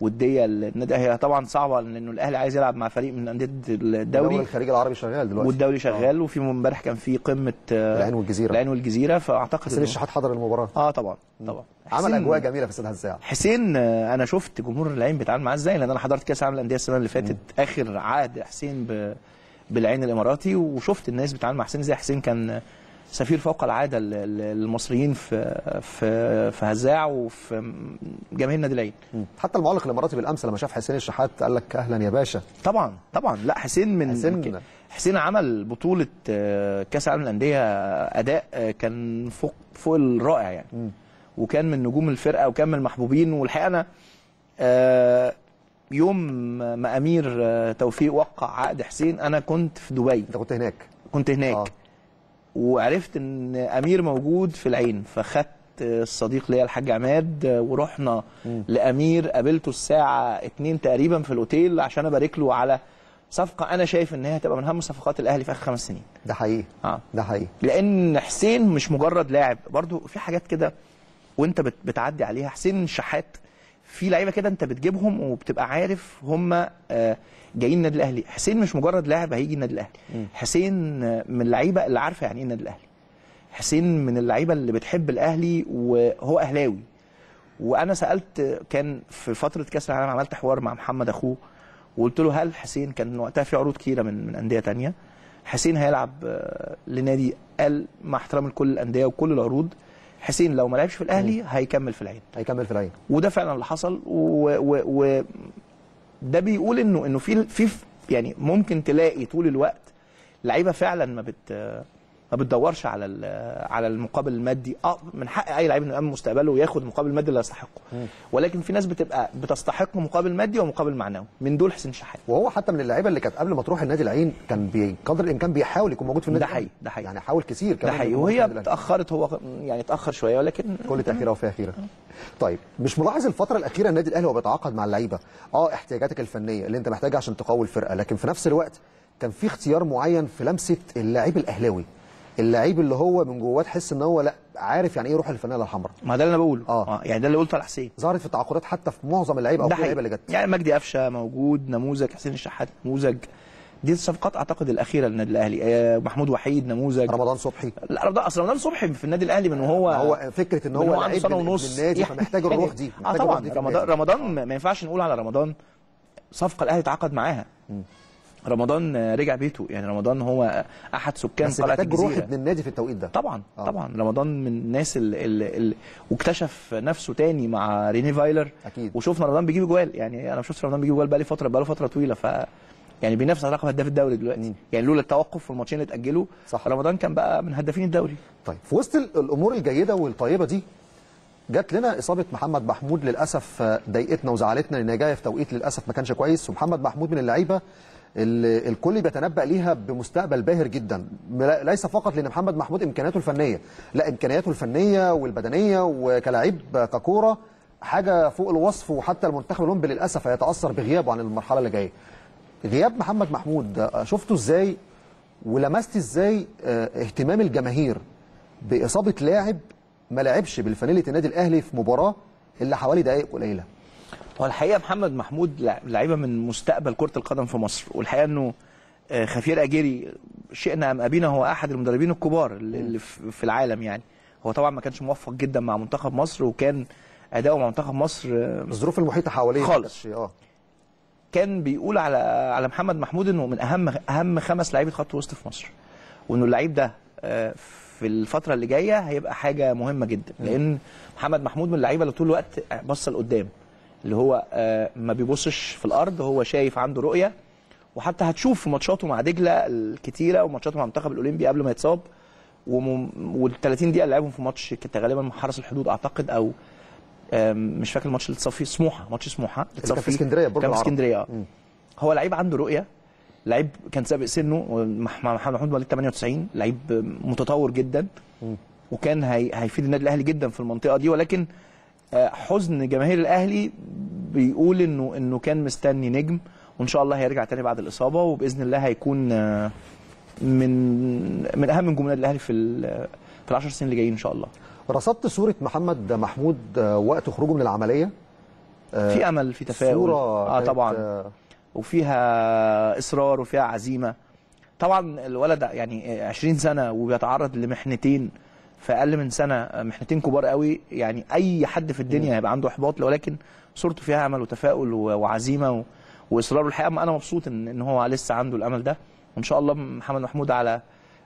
وديه للنادي، هي طبعا صعبه لانه الاهلي عايز يلعب مع فريق من انديه الدوري، الخليج العربي شغال دلوقتي والدوري شغال، وفي امبارح كان في قمه العين والجزيره، العين والجزيره، فاعتقد حسين الشحات حضر المباراه اه طبعا طبعا، عمل اجواء جميله في استاد هزاع حسين. انا شفت جمهور العين بيتعامل معاه ازاي، لان انا حضرت كاس العالم للانديه السنه اللي فاتت، اخر عقد حسين ب... بالعين الاماراتي، وشفت الناس بتتعامل مع حسين ازاي. حسين كان سفير فوق العاده للمصريين في في في هزاع وفي جماهير نادي العين. حتى المعلق الاماراتي بالامس لما شاف حسين الشحات قال لك اهلا يا باشا. طبعا طبعا، لا حسين من حسين, حسين عمل بطوله كاس العالم للانديه اداء كان فوق فوق الرائع يعني. م. وكان من نجوم الفرقه وكان من المحبوبين، والحقيقه انا آه يوم ما امير توفيق وقع عقد حسين انا كنت في دبي. انت كنت هناك؟ كنت هناك. آه. وعرفت ان امير موجود في العين، فخدت الصديق ليا الحاج عماد ورحنا م. لامير، قابلته الساعه اتنين تقريبا في الاوتيل عشان ابارك له على صفقه انا شايف ان هي هتبقى من اهم صفقات الاهلي في اخر خمس سنين. ده حقيقي اه ده حقيقي، لان حسين مش مجرد لاعب، برضو في حاجات كده وانت بتعدي عليها. حسين شحات في لعيبه كده انت بتجيبهم وبتبقى عارف هم جايين النادي الاهلي، حسين مش مجرد لاعب هيجي النادي الاهلي، حسين من اللعيبه اللي عارفه يعني ايه النادي الاهلي، حسين من اللعيبه اللي بتحب الاهلي وهو اهلاوي. وانا سالت، كان في فتره كاس العالم عملت حوار مع محمد اخوه وقلت له هل حسين كان وقتها في عروض كتيره من من انديه ثانيه، حسين هيلعب لنادي؟ قال مع احترام لكل الانديه وكل العروض، حسين لو ما لعبش في الاهلي هيكمل في العين، هيكمل في العين. وده فعلا اللي حصل، وده بيقول انه انه في في يعني ممكن تلاقي طول الوقت لعيبه فعلا ما بت ما بتدورش على على المقابل المادي. اه من حق اي لعيب انه يامن مستقبله وياخد المقابل المادي اللي يستحقه، ولكن في ناس بتبقى بتستحق مقابل مادي ومقابل معنوي، من دول حسين شحات. وهو حتى من اللعيبه اللي كانت قبل ما تروح النادي العين كان بقدر الامكان بيحاول يكون موجود في النادي. ده حقيقي ده حقيقي، يعني حاول كتير كمان، ده حقيقي. وهي اتاخرت، هو يعني اتاخر شويه، ولكن كل تاخيره وفيها خيره. طيب مش ملاحظ الفتره الاخيره النادي الاهلي هو بيتعاقد مع اللعيبه، اه احتياجاتك الفنيه اللي انت محتاجها عشان تقوي الفرقه، لكن في نفس الوقت كان في اختيار معين في لمسه اللاعب الاهلاوي، اللاعب اللي هو من جواه تحس ان هو لا عارف يعني ايه روح الفانيله الحمراء. ما ده اللي انا بقوله اه يعني، ده اللي قلته على حسين، ظهرت في التعاقدات حتى في معظم اللعيبه او اللعيبه اللي جت، يعني مجدي أفشة موجود نموذج، حسين الشحات نموذج، دي الصفقات اعتقد الاخيره للنادي الاهلي. محمود وحيد نموذج، رمضان صبحي، لا رمضان اصل رمضان صبحي في النادي الاهلي من هو هو فكره ان هو لعيب النادي فمحتاج الروح دي. اه طبعا رمضان رمضان ما ينفعش نقول على رمضان صفقه الاهلي اتعاقد معاها. م. رمضان رجع بيته، يعني رمضان هو احد سكان قلعه الجزيره، بس محتاج روح ابن النادي في التوقيت ده طبعا. آه. طبعا رمضان من الناس اللي واكتشف نفسه تاني مع رينيه فايلر اكيد، وشوفنا رمضان بيجيب جوال، يعني انا شفت رمضان بيجيب جوال بقى لي فتره بقى له فتره طويله، ف يعني بينافس على لقب هداف الدوري دلوقتي. مم. يعني لولا التوقف والماتشين اللي اتاجلوا رمضان كان بقى من هدافين الدوري. طيب في وسط الامور الجيده والطيبه دي جات لنا اصابه محمد محمود، للاسف ضايقتنا وزعلتنا لان جايه في توقيت للاسف ما كانش كويس. ومحمد محمود من اللعيبه الكل بيتنبأ ليها بمستقبل باهر جدا، ليس فقط لان محمد محمود امكانياته الفنيه، لا امكانياته الفنيه والبدنيه وكلاعب ككوره حاجه فوق الوصف، وحتى المنتخب الاولمبي للاسف هيتاثر بغيابه عن المرحله اللي جايه. غياب محمد محمود شفته ازاي ولمست ازاي اهتمام الجماهير باصابه لاعب ما لعبش بالفانيله النادي الاهلي في مباراه الا حوالي دقائق قليله؟ هو الحقيقه محمد محمود لعيبه من مستقبل كره القدم في مصر، والحقيقه انه خفير اجيري شئنا ام ابينا هو احد المدربين الكبار اللي في العالم، يعني هو طبعا ما كانش موفق جدا مع منتخب مصر، وكان اداؤه مع منتخب مصر الظروف المحيطه حواليه خالص. اه كان بيقول على على محمد محمود انه من اهم اهم خمس لعيبه خط وسط في مصر، وانه اللعيب ده في الفتره اللي جايه هيبقى حاجه مهمه جدا، لان محمد محمود من اللعيبه اللي طول الوقت باصه لقدام، اللي هو ما بيبصش في الارض، هو شايف، عنده رؤيه، وحتى هتشوف في ماتشاته مع دجله الكتيره وماتشاته مع المنتخب الاولمبي قبل ما يتصاب، وال ثلاثين دقيقه اللي لعبهم في ماتش غالبا حرس الحدود اعتقد، او مش فاكر الماتش اللي اتصاب فيه سموحه، ماتش سموحه كان في اسكندريه، برضه كان في اسكندريه. هو لعيب عنده رؤيه، لعيب كان سابق سنه محمد محمود مواليد ثمانية وتسعين، لعيب متطور جدا، وكان هي... هيفيد النادي الاهلي جدا في المنطقه دي. ولكن حزن جماهير الاهلي بيقول انه انه كان مستني نجم، وان شاء الله هيرجع تاني بعد الاصابه، وباذن الله هيكون من من اهم نجوم النادي الاهلي في في العشر سنين اللي جايين ان شاء الله. رصدت صوره محمد محمود وقت خروجه من العمليه، في امل، في تفاؤل، صورة اه طبعا، وفيها اصرار وفيها عزيمه. طبعا الولد يعني عشرين سنه وبيتعرض لمحنتين في اقل من سنه، محنتين كبار قوي، يعني اي حد في الدنيا هيبقى عنده احباط، ولكن صورته فيها امل وتفاؤل وعزيمه واصرار. الحقيقه انا مبسوط ان ان هو لسه عنده الامل ده، وان شاء الله محمد محمود على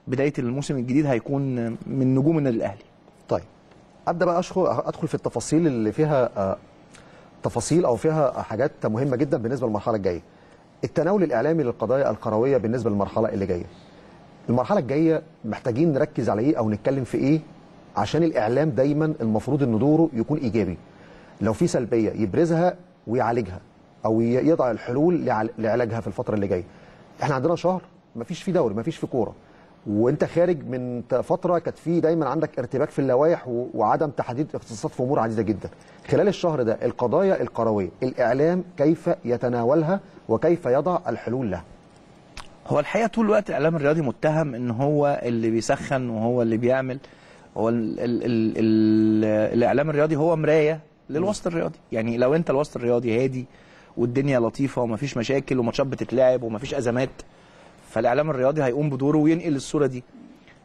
بدايه الموسم الجديد هيكون من نجوم النادي الاهلي. طيب ابدا بقى ادخل في التفاصيل اللي فيها تفاصيل او فيها حاجات مهمه جدا بالنسبه للمرحله الجايه. التناول الاعلامي للقضايا القرويه بالنسبه للمرحله اللي جايه. المرحله الجايه محتاجين نركز على ايه او نتكلم في ايه، عشان الاعلام دايما المفروض ان دوره يكون ايجابي، لو في سلبيه يبرزها ويعالجها او يضع الحلول لعلاجها في الفتره اللي جايه. احنا عندنا شهر مفيش فيه دوري، مفيش فيه كوره، وانت خارج من فتره كانت في دايما عندك ارتباك في اللوائح وعدم تحديد اختصاصات في امور عديده جدا. خلال الشهر ده القضايا القرويه الاعلام كيف يتناولها وكيف يضع الحلول لها؟ هو الحقيقه طول الوقت الاعلام الرياضي متهم ان هو اللي بيسخن وهو اللي بيعمل، هو ال ال ال ال الاعلام الرياضي هو مرايه للوسط الرياضي. يعني لو انت الوسط الرياضي هادي والدنيا لطيفه ومفيش مشاكل وماتشات بتتلعب ومفيش ازمات، فالاعلام الرياضي هيقوم بدوره وينقل الصوره دي.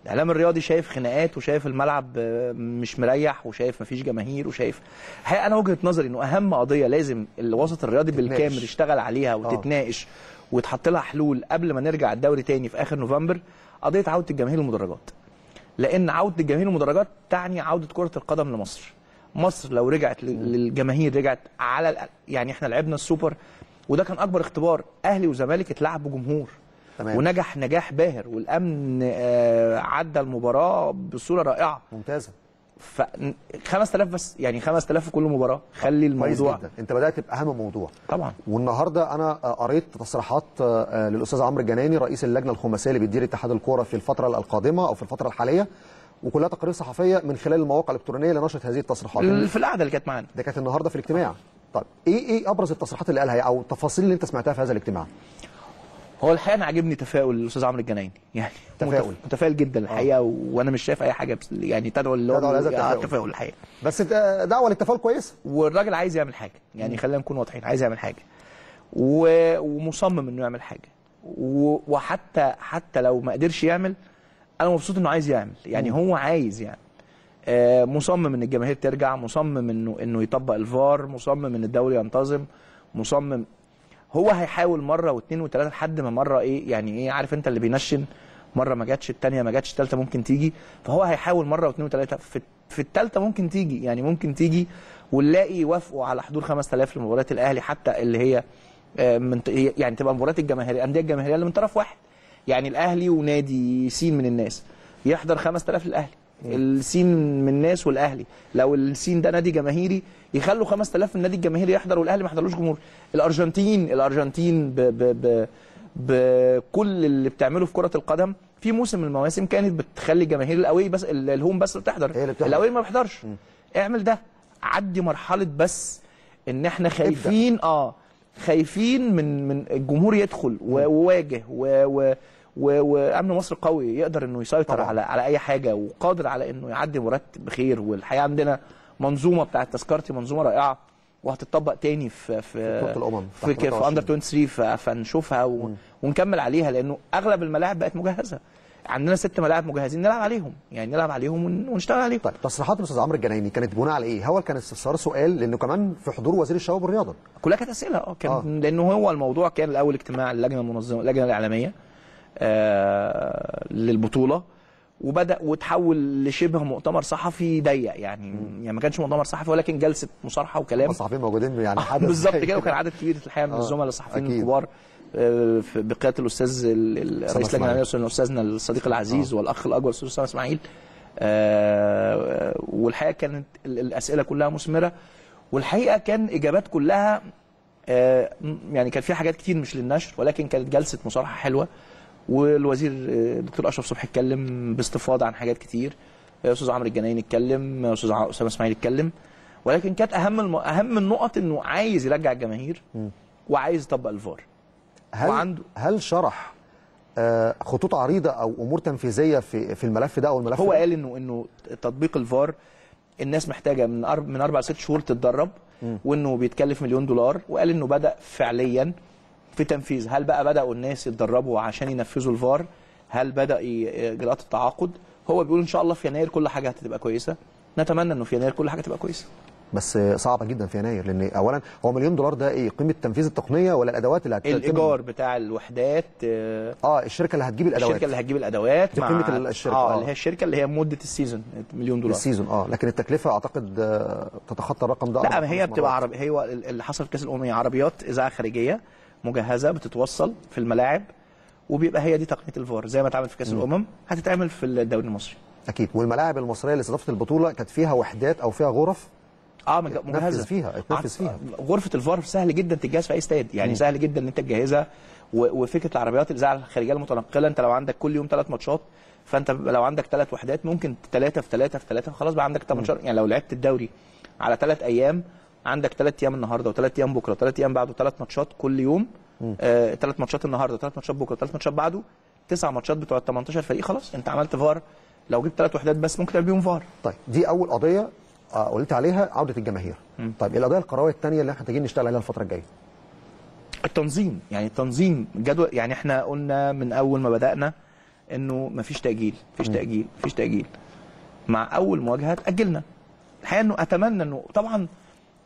الاعلام الرياضي شايف خناقات وشايف الملعب مش مريح وشايف مفيش جماهير وشايف، الحقيقه انا وجهه نظري انه اهم قضيه لازم الوسط الرياضي بالكامل يشتغل عليها وتتناقش ويتحط لها حلول قبل ما نرجع الدوري تاني في اخر نوفمبر، قضيه عوده الجماهير المدرجات. لان عوده الجماهير المدرجات تعني عوده كره القدم لمصر. مصر لو رجعت للجماهير رجعت على، يعني احنا لعبنا السوبر وده كان اكبر اختبار، اهلي وزمالك اتلعب بجمهور تمام، ونجح نجاح باهر، والامن عدى المباراه بصوره رائعه ممتازه. ف خمس آلاف بس، يعني خمس آلاف في كل مباراه، خلي الموضوع جدا. انت بدات باهم موضوع طبعا. والنهارده انا قريت تصريحات للاستاذ عمرو الجنايني رئيس اللجنه الخماسيه اللي بتدير اتحاد الكوره في الفتره القادمه او في الفتره الحاليه، وكلها تقارير صحفيه من خلال المواقع الالكترونيه اللي نشرت هذه التصريحات في القعده اللي كانت معانا، ده كانت النهارده في الاجتماع. طيب ايه ايه ابرز التصريحات اللي قالها او التفاصيل اللي انت سمعتها في هذا الاجتماع؟ هو الحقيقه انا عاجبني تفاؤل الاستاذ عمرو الجنايني، يعني تفاؤل متفائل جدا الحقيقه، وانا مش شايف اي حاجه يعني تدعو لهذا التفاؤل الحقيقه، بس دعوه للتفاؤل كويسه، والراجل عايز يعمل حاجه، يعني خلينا نكون واضحين، عايز يعمل حاجه ومصمم انه يعمل حاجه، وحتى حتى لو ما قدرش يعمل انا مبسوط انه عايز يعمل، يعني هو عايز يعني آه مصمم ان الجماهير ترجع، مصمم انه انه يطبق الفار، مصمم ان الدوري ينتظم، مصمم. هو هيحاول مره واثنين وثلاثه لحد ما مره ايه يعني ايه عارف انت اللي بينشن، مره ما جاتش، الثانيه ما جاتش، الثالثه ممكن تيجي. فهو هيحاول مره واثنين وثلاثه، في في الثالثه ممكن تيجي، يعني ممكن تيجي ونلاقي يوافقوا على حضور خمسة آلاف لمباريات الاهلي حتى اللي هي من يعني تبقى مباريات الجماهيريه، الانديه الجماهيريه اللي من طرف واحد، يعني الاهلي ونادي سين من الناس يحضر خمسة آلاف للاهلي، السين من الناس والاهلي، لو السين ده نادي جماهيري يخلوا خمسة آلاف النادي الجماهيري يحضر والاهلي ما يحضرلوش جمهور. الارجنتين الارجنتين ب ب ب بكل اللي بتعمله في كره القدم في موسم من المواسم كانت بتخلي جماهير الاوي بس، الهوم بس بتحضر، الاوي ما بيحضرش. اعمل ده، عدي مرحله بس ان احنا خايفين اه خايفين من من الجمهور يدخل وواجه و وامن مصر قوي يقدر انه يسيطر طبعا. على على اي حاجه وقادر على انه يعدي مرتب بخير. والحقيقه عندنا منظومه بتاعه تذكرتي منظومه رائعه وهتطبق تاني في في في الامم في, في, في اندر ثلاثة وعشرين، فنشوفها ونكمل عليها لانه اغلب الملاعب بقت مجهزه. عندنا ست ملاعب مجهزين نلعب عليهم، يعني نلعب عليهم ونشتغل عليهم. طيب تصريحات الاستاذ عمرو الجنايني كانت بناء على ايه؟ هو كان استفسار سؤال لانه كمان في حضور وزير الشباب والرياضه كلها كانت اسئله اه كان لانه هو الموضوع كان الاول اجتماع اللجنه المنظمه اللجنه الاعلاميه آه للبطوله، وبدا وتحول لشبه مؤتمر صحفي ضيق، يعني يعني ما كانش مؤتمر صحفي ولكن جلسه مصارحه وكلام، الصحفيين موجودين يعني حدث بالظبط كده، وكان عدد كبير الحقيقه من الزملاء الصحفيين الكبار آه بقياده الاستاذ الرئيس اللجنه العليا استاذنا الصديق العزيز آه. والاخ الاكبر الاستاذ اسامه اسماعيل آه والحقيقه كانت الاسئله كلها مثمره، والحقيقه كان اجابات كلها آه يعني كان في حاجات كتير مش للنشر، ولكن كانت جلسه مصارحه حلوه. والوزير الدكتور اشرف صبحي اتكلم باستفاضه عن حاجات كتير، استاذ عمرو الجنايني اتكلم، استاذ اسامه اسماعيل اتكلم، ولكن كانت اهم الم... اهم النقط انه عايز يرجع الجماهير وعايز يطبق الفار. هل وعنده... هل شرح خطوط عريضه او امور تنفيذيه في في الملف ده او الملف هو ده؟ قال انه انه تطبيق الفار الناس محتاجه من أر... من اربع ست شهور تتدرب، وانه بيتكلف مليون دولار، وقال انه بدا فعليا في تنفيذ. هل بقى بدأوا الناس يتدربوا عشان ينفذوا الفار؟ هل بدأ اجراءات التعاقد؟ هو بيقول ان شاء الله في يناير كل حاجه هتبقى كويسه، نتمنى انه في يناير كل حاجه تبقى كويسه، بس صعبه جدا في يناير لان اولا هو مليون دولار ده ايه؟ قيمه تنفيذ التقنيه ولا الادوات اللي هتتم؟ الايجار بتاع الوحدات اه الشركه اللي هتجيب الادوات الشركه اللي هتجيب الادوات مع قيمه الشركه اه اللي هي الشركه اللي هي مده السيزون مليون دولار السيزون اه لكن التكلفه اعتقد تتخطى الرقم ده. لا ما هي بتبقى عربي، هي اللي حصل في كاس الامم عربيات اذاعه خارجيه مجهزه بتتوصل في الملاعب، وبيبقى هي دي تقنيه الفار زي ما اتعمل في كاس الامم هتتعمل في الدوري المصري اكيد. والملاعب المصريه اللي استضافت البطوله كانت فيها وحدات او فيها غرف اه مجهزه فيها اتنفذ فيها غرفه الفار سهل جدا تتجهز في اي استاد، يعني مم. سهل جدا ان انت تجهزها. وفكره العربيات الاذاعه الخارجيه المتنقله، انت لو عندك كل يوم ثلاث ماتشات، فانت لو عندك ثلاث وحدات ممكن ثلاثه في ثلاثه في ثلاثه خلاص بقى عندك ثمانية عشر، يعني لو لعبت الدوري على ثلاث ايام عندك ثلاث ايام النهارده وثلاث ايام بكره وثلاث ايام بعده، ثلاث ماتشات كل يوم، ثلاث آه، ماتشات النهارده ثلاث ماتشات بكره ثلاث ماتشات بعده، تسع ماتشات بتوع ثمانية عشر فريق، خلاص انت عملت فار. لو جبت ثلاث وحدات بس ممكن تعمل بيهم فار. طيب دي اول قضيه آه قلت عليها عوده الجماهير. مم. طيب القضيه القرويه الثانيه اللي احنا محتاجين نشتغل عليها الفتره الجايه؟ التنظيم، يعني تنظيم جدول، يعني احنا قلنا من اول ما بدانا انه مفيش تاجيل مفيش تاجيل مفيش تاجيل. مع اول مواجهه اتاجلنا. الحقيقه انه اتمنى انه طبعا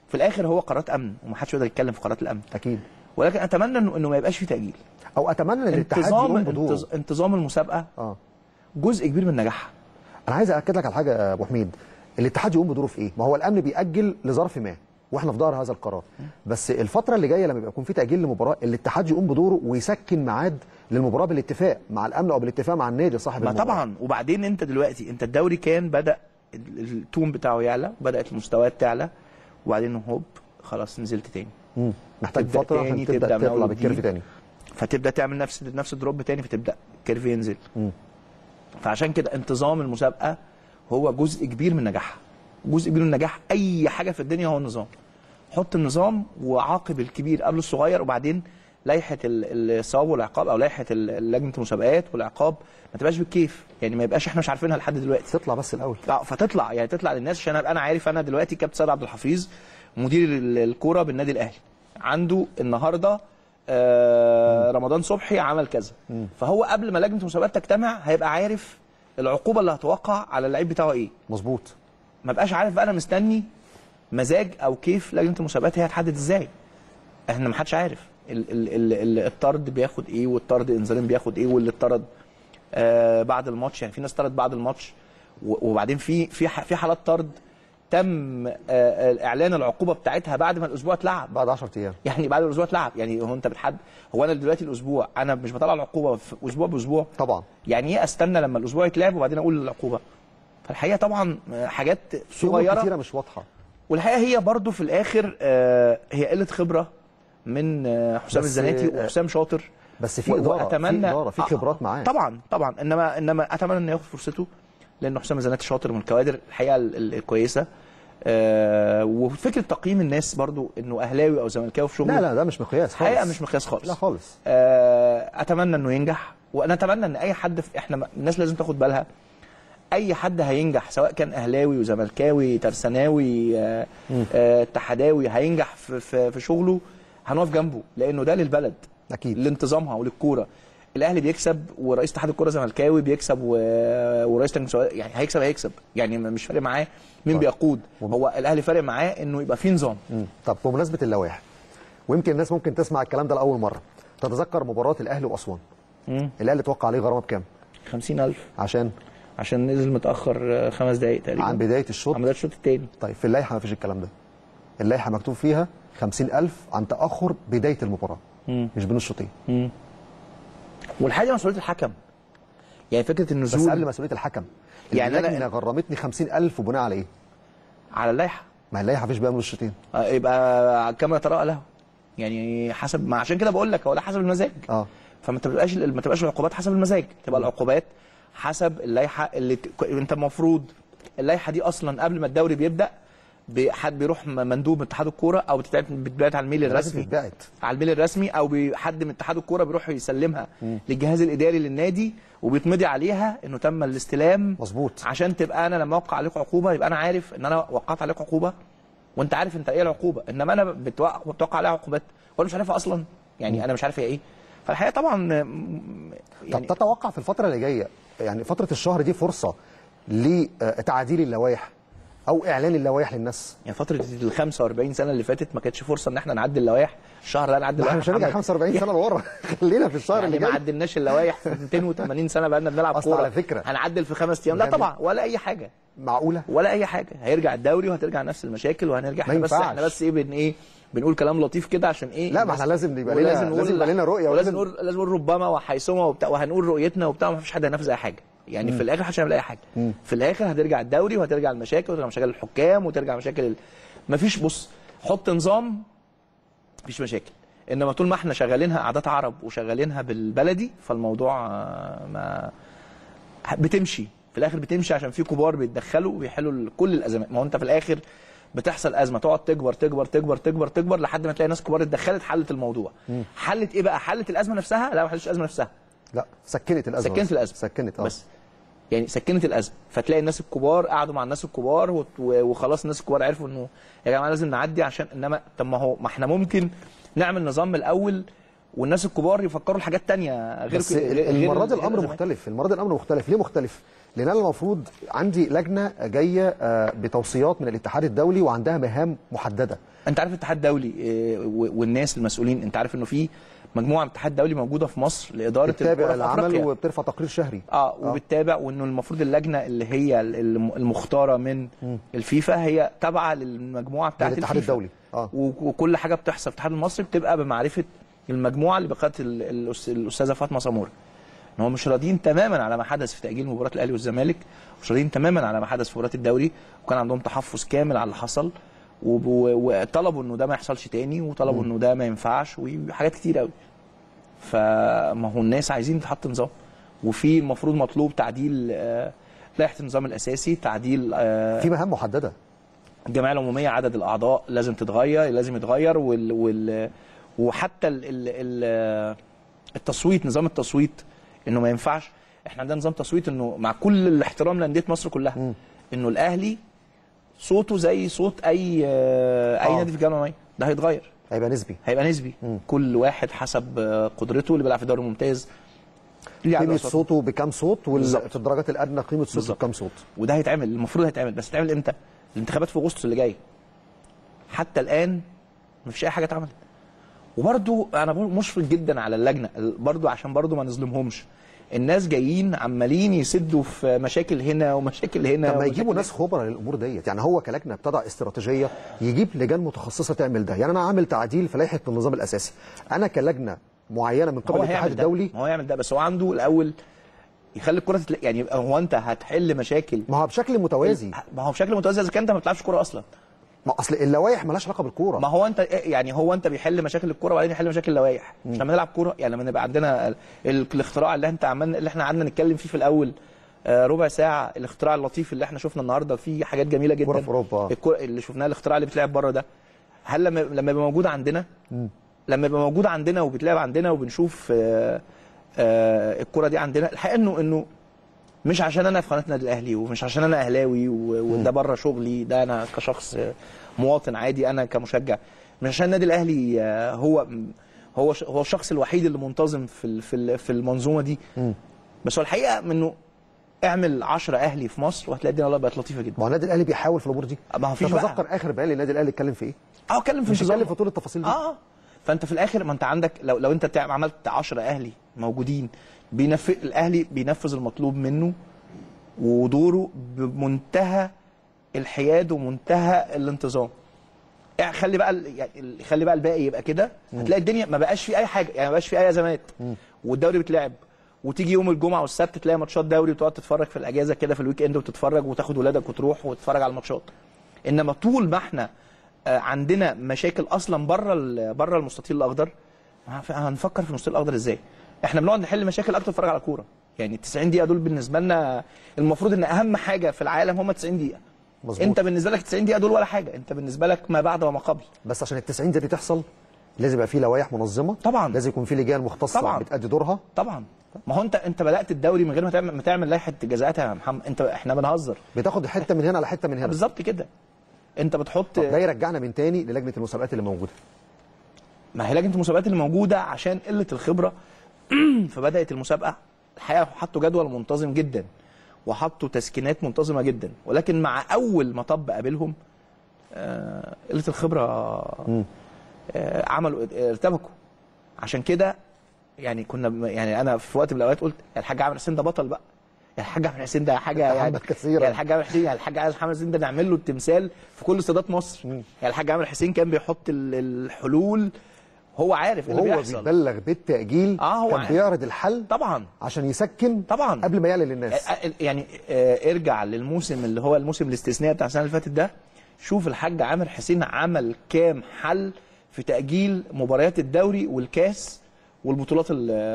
في الاخر هو قرارات امن ومحدش يقدر يتكلم في قرارات الامن اكيد، ولكن اتمنى انه انه ما يبقاش في تاجيل، او اتمنى ان الاتحاد يقوم انتظام المسابقه اه جزء كبير من نجاحها. انا عايز ااكد لك على حاجه يا ابو حميد، الاتحاد يقوم بدوره في ايه؟ ما هو الامن بيأجل لظرف ما واحنا في ظهر هذا القرار، بس الفتره اللي جايه لما بيكون في تاجيل لمباراه الاتحاد يقوم بدوره ويسكن ميعاد للمباراه بالاتفاق مع الامن او بالاتفاق مع النادي صاحب المباراه. ما طبعا، وبعدين انت دلوقتي انت الدوري كان بدا التون بتاعه يعلى، بدات المستويات تعلى، وبعدين هوب خلاص نزلت تاني. امم محتاج فتره عشان تبدا تطلع بالكيرف تاني، فتبدا تعمل نفس نفس الدروب تاني، فتبدا الكيرف ينزل. امم فعشان كده انتظام المسابقه هو جزء كبير من نجاحها، جزء كبير من نجاح اي حاجه في الدنيا هو النظام. حط النظام وعاقب الكبير قبل الصغير، وبعدين لائحه الصواب والعقاب او لائحه لجنه المسابقات والعقاب ما تبقاش بالكيف، يعني ما يبقاش احنا مش عارفينها لحد دلوقتي، تطلع بس الاول اه فتطلع، يعني تطلع للناس عشان ابقى انا عارف. انا دلوقتي كابتن سيد عبد الحفيظ مدير الكوره بالنادي الاهلي عنده النهارده آه رمضان صبحي عمل كذا، فهو قبل ما لجنه المسابقات تجتمع هيبقى عارف العقوبه اللي هتوقع على اللعيب بتاعه ايه. مظبوط. ما بقاش عارف بقى انا مستني مزاج او كيف لجنه المسابقات هي هتحدد ازاي. احنا ما حدش عارف ال ال ال ال الطرد بياخد ايه، والطرد انذارين بياخد ايه، واللي اتطرد آه بعد الماتش، يعني في ناس طرد بعد الماتش، وبعدين في في في حالات طرد تم آه اعلان العقوبه بتاعتها بعد ما الاسبوع اتلعب، بعد عشرة ايام، يعني بعد الاسبوع اتلعب. يعني هو انت بتحد هو انا دلوقتي الاسبوع انا مش بطلع العقوبه اسبوع باسبوع طبعا، يعني ايه استنى لما الاسبوع يتلعب وبعدين اقول العقوبه؟ فالحقيقه طبعا حاجات صغيره كتيره مش واضحه، والحقيقه هي برضو في الاخر آه هي قله خبره من حسام الزناتي، وحسام شاطر بس في اداره، في اداره، في خبرات معاه طبعا طبعا، انما انما اتمنى انه ياخد فرصته، لان حسام الزناتي شاطر من الكوادر الحقيقه الكويسه. آه وفكره تقييم الناس برضو انه اهلاوي او زملكاوي في شغله، لا لا ده مش مقياس خالص، الحقيقه مش مقياس خالص، لا خالص. آه اتمنى انه ينجح، وانا اتمنى ان اي حد في احنا الناس لازم تاخد بالها، اي حد هينجح سواء كان اهلاوي وزملكاوي ترسناوي آه آه اتحداوي، هينجح في في, في شغله هنقف جنبه، لانه ده للبلد اكيد، لانتظامها وللكوره. الاهلي بيكسب ورئيس اتحاد الكوره زملكاوي بيكسب و... ورئيس يعني هيكسب هيكسب يعني مش فارق معاه مين طيب. بيقود وب... هو الاهلي فارق معاه انه يبقى في نظام. مم. طب بمناسبه اللوائح، ويمكن الناس ممكن تسمع الكلام ده لاول مره، تتذكر مباراه الاهلي واسوان، الاهلي توقع عليه غرامه بكام؟ خمسين ألف، عشان عشان نزل متاخر خمس دقائق تقريبا عن بدايه الشوط، عن بدايه الشوط الثاني. طيب في اللائحه ما فيش الكلام ده، اللائحه مكتوب فيها خمسين ألف عن تاخر بدايه المباراه، مم. مش بين الشوطين. والحاجه مسؤوليه الحكم، يعني فكره النزول بس قبل مسؤوليه الحكم، يعني انا غرمتني خمسين ألف وبناء على ايه؟ على اللائحه، ما اللائحه مفيش بقى من الشوطين، يبقى كما يتراءى له، يعني حسب، ما عشان كده بقول لك هو حسب المزاج. اه فما تبقاش ما تبقاش العقوبات حسب المزاج، تبقى العقوبات حسب اللائحه اللي ت... انت المفروض اللائحه دي اصلا قبل ما الدوري بيبدا حد بيروح مندوب من اتحاد الكوره، او بتتبعت على الميل الرسمي، بتتبعت على الميل الرسمي، او حد من اتحاد الكوره بيروح يسلمها مم. للجهاز الاداري للنادي، وبيتمضي عليها انه تم الاستلام. مظبوط. عشان تبقى انا لما اوقع عليك عقوبه يبقى انا عارف ان انا وقعت عليك عقوبه، وانت عارف انت ايه العقوبه، انما انا بتوقع عليها عقوبات وانا مش عارفها اصلا، يعني مم. انا مش عارف هي ايه. فالحقيقه طبعا يعني طب تتوقع في الفتره اللي جايه، يعني فتره الشهر دي فرصه لتعديل اللوائح او اعلان اللوائح للناس؟ يعني فتره ال خمسة وأربعين سنة اللي فاتت ما كانتش فرصه ان احنا نعدل اللوائح، الشهر ده نعدل اللوائح، احنا مش هنرجع خمسة وأربعين سنة لورا، خلينا في الشهر يعني اللي جاي. ما عدلناش اللوائح في مئتين وثمانين سنة بقى لنا بنلعب كوره على فكره، هنعدل في خمس ايام؟ لا طبعا، ولا اي حاجه معقوله، ولا اي حاجه. هيرجع الدوري وهترجع نفس المشاكل وهنرجع احنا بس احنا بس ايه بن ايه بنقول كلام لطيف كده عشان ايه؟ لا ما احنا لازم يبقى لنا لازم يبقى لنا رؤيه، ولازم نقول لازم نقول ربما وحيثما وبتاع، وهنقول رؤيتنا وبتاع، ما فيش حد هينافس اي حاجه، يعني مم. في الاخر محدش هيعمل اي حاجه. مم. في الاخر هترجع الدوري وهترجع المشاكل وهترجع مشاكل الحكام وترجع مشاكل ال... مفيش، بص حط نظام مفيش مشاكل، انما طول ما احنا شغالينها قعدات عرب وشغالينها بالبلدي فالموضوع ما بتمشي، في الاخر بتمشي، عشان في كبار بيتدخلوا وبيحلوا كل الازمات. ما هو انت في الاخر بتحصل ازمه تقعد تكبر تكبر تكبر تكبر تكبر لحد ما تلاقي ناس كبار اتدخلت حلت الموضوع. مم. حلت ايه بقى؟ حلت الازمه نفسها؟ لا ما حلتش الازمه نفسها، لا سكنت الازمه، سكنت الازمه، سكنت اه بس يعني سكنت الازمه. فتلاقي الناس الكبار قعدوا مع الناس الكبار وخلاص، الناس الكبار عرفوا انه يا جماعه لازم نعدي عشان، انما طب ما هو ما احنا ممكن نعمل نظام من الاول والناس الكبار يفكروا لحاجات ثانيه غير بس غير المره دي الامر مختلف، المره دي الامر مختلف. ليه مختلف؟ لان انا المفروض عندي لجنه جايه بتوصيات من الاتحاد الدولي وعندها مهام محدده. انت عارف الاتحاد الدولي والناس المسؤولين، انت عارف انه في مجموعه من الاتحاد الدولي موجوده في مصر لاداره بتتابع العمل وبترفع تقرير شهري اه وبتتابع، وانه المفروض اللجنه اللي هي المختاره من الفيفا هي تابعه للمجموعه بتاعت الاتحاد الدولي اه وكل حاجه بتحصل في الاتحاد المصري بتبقى بمعرفه المجموعه اللي بقت الاستاذه فاطمه سمور. ان هم مش راضيين تماما على ما حدث في تاجيل مباراه الاهلي والزمالك، مش راضيين تماما على ما حدث في مباراه الدوري، وكان عندهم تحفظ كامل على اللي حصل، وطلبوا انه ده ما يحصلش تاني، وطلبوا انه ده ما ينفعش، وحاجات كتير قوي. فما هو الناس عايزين تحط نظام، وفي المفروض مطلوب تعديل لائحه النظام الاساسي، تعديل في مهام محدده، الجمعيه العموميه عدد الاعضاء لازم تتغير، لازم يتغير، وال... وال... وحتى ال... ال... التصويت، نظام التصويت انه ما ينفعش. احنا عندنا نظام تصويت انه مع كل الاحترام لانديه مصر كلها، انه الاهلي صوته زي صوت اي اي نادي في الجامعه، ده هيتغير. هيبقى نسبي هيبقى نسبي مم. كل واحد حسب قدرته. اللي بيلعب في الدوري الممتاز قيمه صوته بكام صوت، والدرجات الادنى قيمه صوته بكام صوت. وده هيتعمل، المفروض هيتعمل، بس هيتعمل امتى؟ الانتخابات في اغسطس اللي جاي. حتى الان مفيش اي حاجه اتعملت. وبرده انا مشفق جدا على اللجنه برده، عشان برده ما نظلمهمش. الناس جايين عمالين يسدوا في مشاكل هنا ومشاكل هنا. طب ما يجيبوا ناس خبره للامور ديت، يعني هو كلجنه ابتدع استراتيجيه يجيب لجان متخصصه تعمل ده، يعني انا عامل تعديل في لائحه النظام الاساسي، انا كلجنه معينه من قبل الاتحاد الدولي. ما هو هيعمل ده، بس هو عنده الاول يخلي الكره تتل... يعني هو انت هتحل مشاكل؟ ما هو بشكل متوازي. ما هو بشكل متوازي اذا كان انت ما بتلعبش كوره اصلا. ما اصل اللوائح مالهاش علاقه بالكوره. ما هو انت يعني هو انت بيحل مشاكل الكوره وبعدين يحل مشاكل اللوائح. مش لما نلعب كوره، يعني لما نبقى عندنا الاختراع اللي انت عملنا اللي احنا قعدنا نتكلم فيه في الاول ربع ساعه، الاختراع اللطيف اللي احنا شفنا النهارده فيه حاجات جميله جدا. الكوره في اوروبا اللي شفناها، الاختراع اللي بيتلعب بره ده، هل لما لما يبقى موجود عندنا م. لما يبقى موجود عندنا وبيتلعب عندنا وبنشوف الكوره دي عندنا. الحقيقه انه انه مش عشان انا في قناه النادي الاهلي ومش عشان انا اهلاوي وده بره شغلي، ده انا كشخص مواطن عادي، انا كمشجع، مش عشان النادي الاهلي هو هو هو الشخص الوحيد اللي منتظم في في المنظومه دي. بس هو الحقيقه انه اعمل عشرة اهلي في مصر وهتلاقي الدنيا بقت لطيفه جدا. ما هو النادي الاهلي بيحاول في الامور دي. ما فيش تذكر اخر بيان النادي الاهلي اتكلم في ايه؟ اه اتكلم في مش اتكلم في طول التفاصيل دي. اه فانت في الاخر ما انت عندك، لو لو انت عملت عشرة اهلي موجودين بينفذ الاهلي بينفذ المطلوب منه ودوره بمنتهى الحياد ومنتهى الانتظام. يعني خلي بقى يعني خلي بقى الباقي يبقى كده، هتلاقي الدنيا ما بقاش في اي حاجه، يعني ما بقاش في اي ازمات، والدوري بيتلعب، وتيجي يوم الجمعه والسبت تلاقي ماتشات دوري وتقعد تتفرج في الاجازه كده في الويك اند وتتفرج وتاخد ولادك وتروح وتتفرج على الماتشات. انما طول ما احنا عندنا مشاكل اصلا بره بره المستطيل الاخضر، هنفكر في المستطيل الاخضر ازاي؟ احنا بنقعد نحل مشاكل اكتر نتفرج على كوره. يعني تسعين دقيقه دول بالنسبه لنا المفروض ان اهم حاجه في العالم هم تسعين دقيقه. مظبوط. انت بالنسبه لك تسعين دقيقه دول ولا حاجه، انت بالنسبه لك ما بعد وما قبل. بس عشان ال تسعين دقيقه دي تحصل لازم يبقى في لوائح منظمه، طبعا لازم يكون في لجان مختصه طبعا بتأدي دورها. طبعا ما هو انت انت بدات الدوري من غير ما تعمل ما تعمل لائحه جزاءات يا محمد. انت احنا بنهزر، بتاخد حته من هنا على حته من هنا بالظبط كده. انت بتحط ده يرجعنا من تاني للجنه المسابقات اللي موجوده. ما هي لجنه المسابقات اللي موجوده عشان قله الخبره فبدات المسابقه الحقيقه حطوا جدول منتظم جدا وحطوا تسكينات منتظمه جدا، ولكن مع اول مطب قابلهم آه قله الخبره آه عملوا ارتبكوا. عشان كده يعني كنا يعني انا في وقت من الاوقات قلت يا الحاج عامر حسين ده بطل بقى، يا الحاج عامر حسين ده حاجه يعني كثيره، يا الحاج عامر حسين يا الحاج عامر حسين ده نعمل له التمثال في كل استادات مصر. مم. يا الحاج عامر حسين كان بيحط الحلول، هو عارف اللي بيحصل، هو بيبلغ بالتأجيل. آه هو كان عارف. بيعرض الحل طبعا عشان يسكن طبعا قبل ما يعلن للناس. يعني ارجع للموسم اللي هو الموسم الاستثنائي بتاع السنه اللي فاتت ده، شوف الحاج عامر حسين عمل كام حل في تأجيل مباريات الدوري والكاس والبطولات.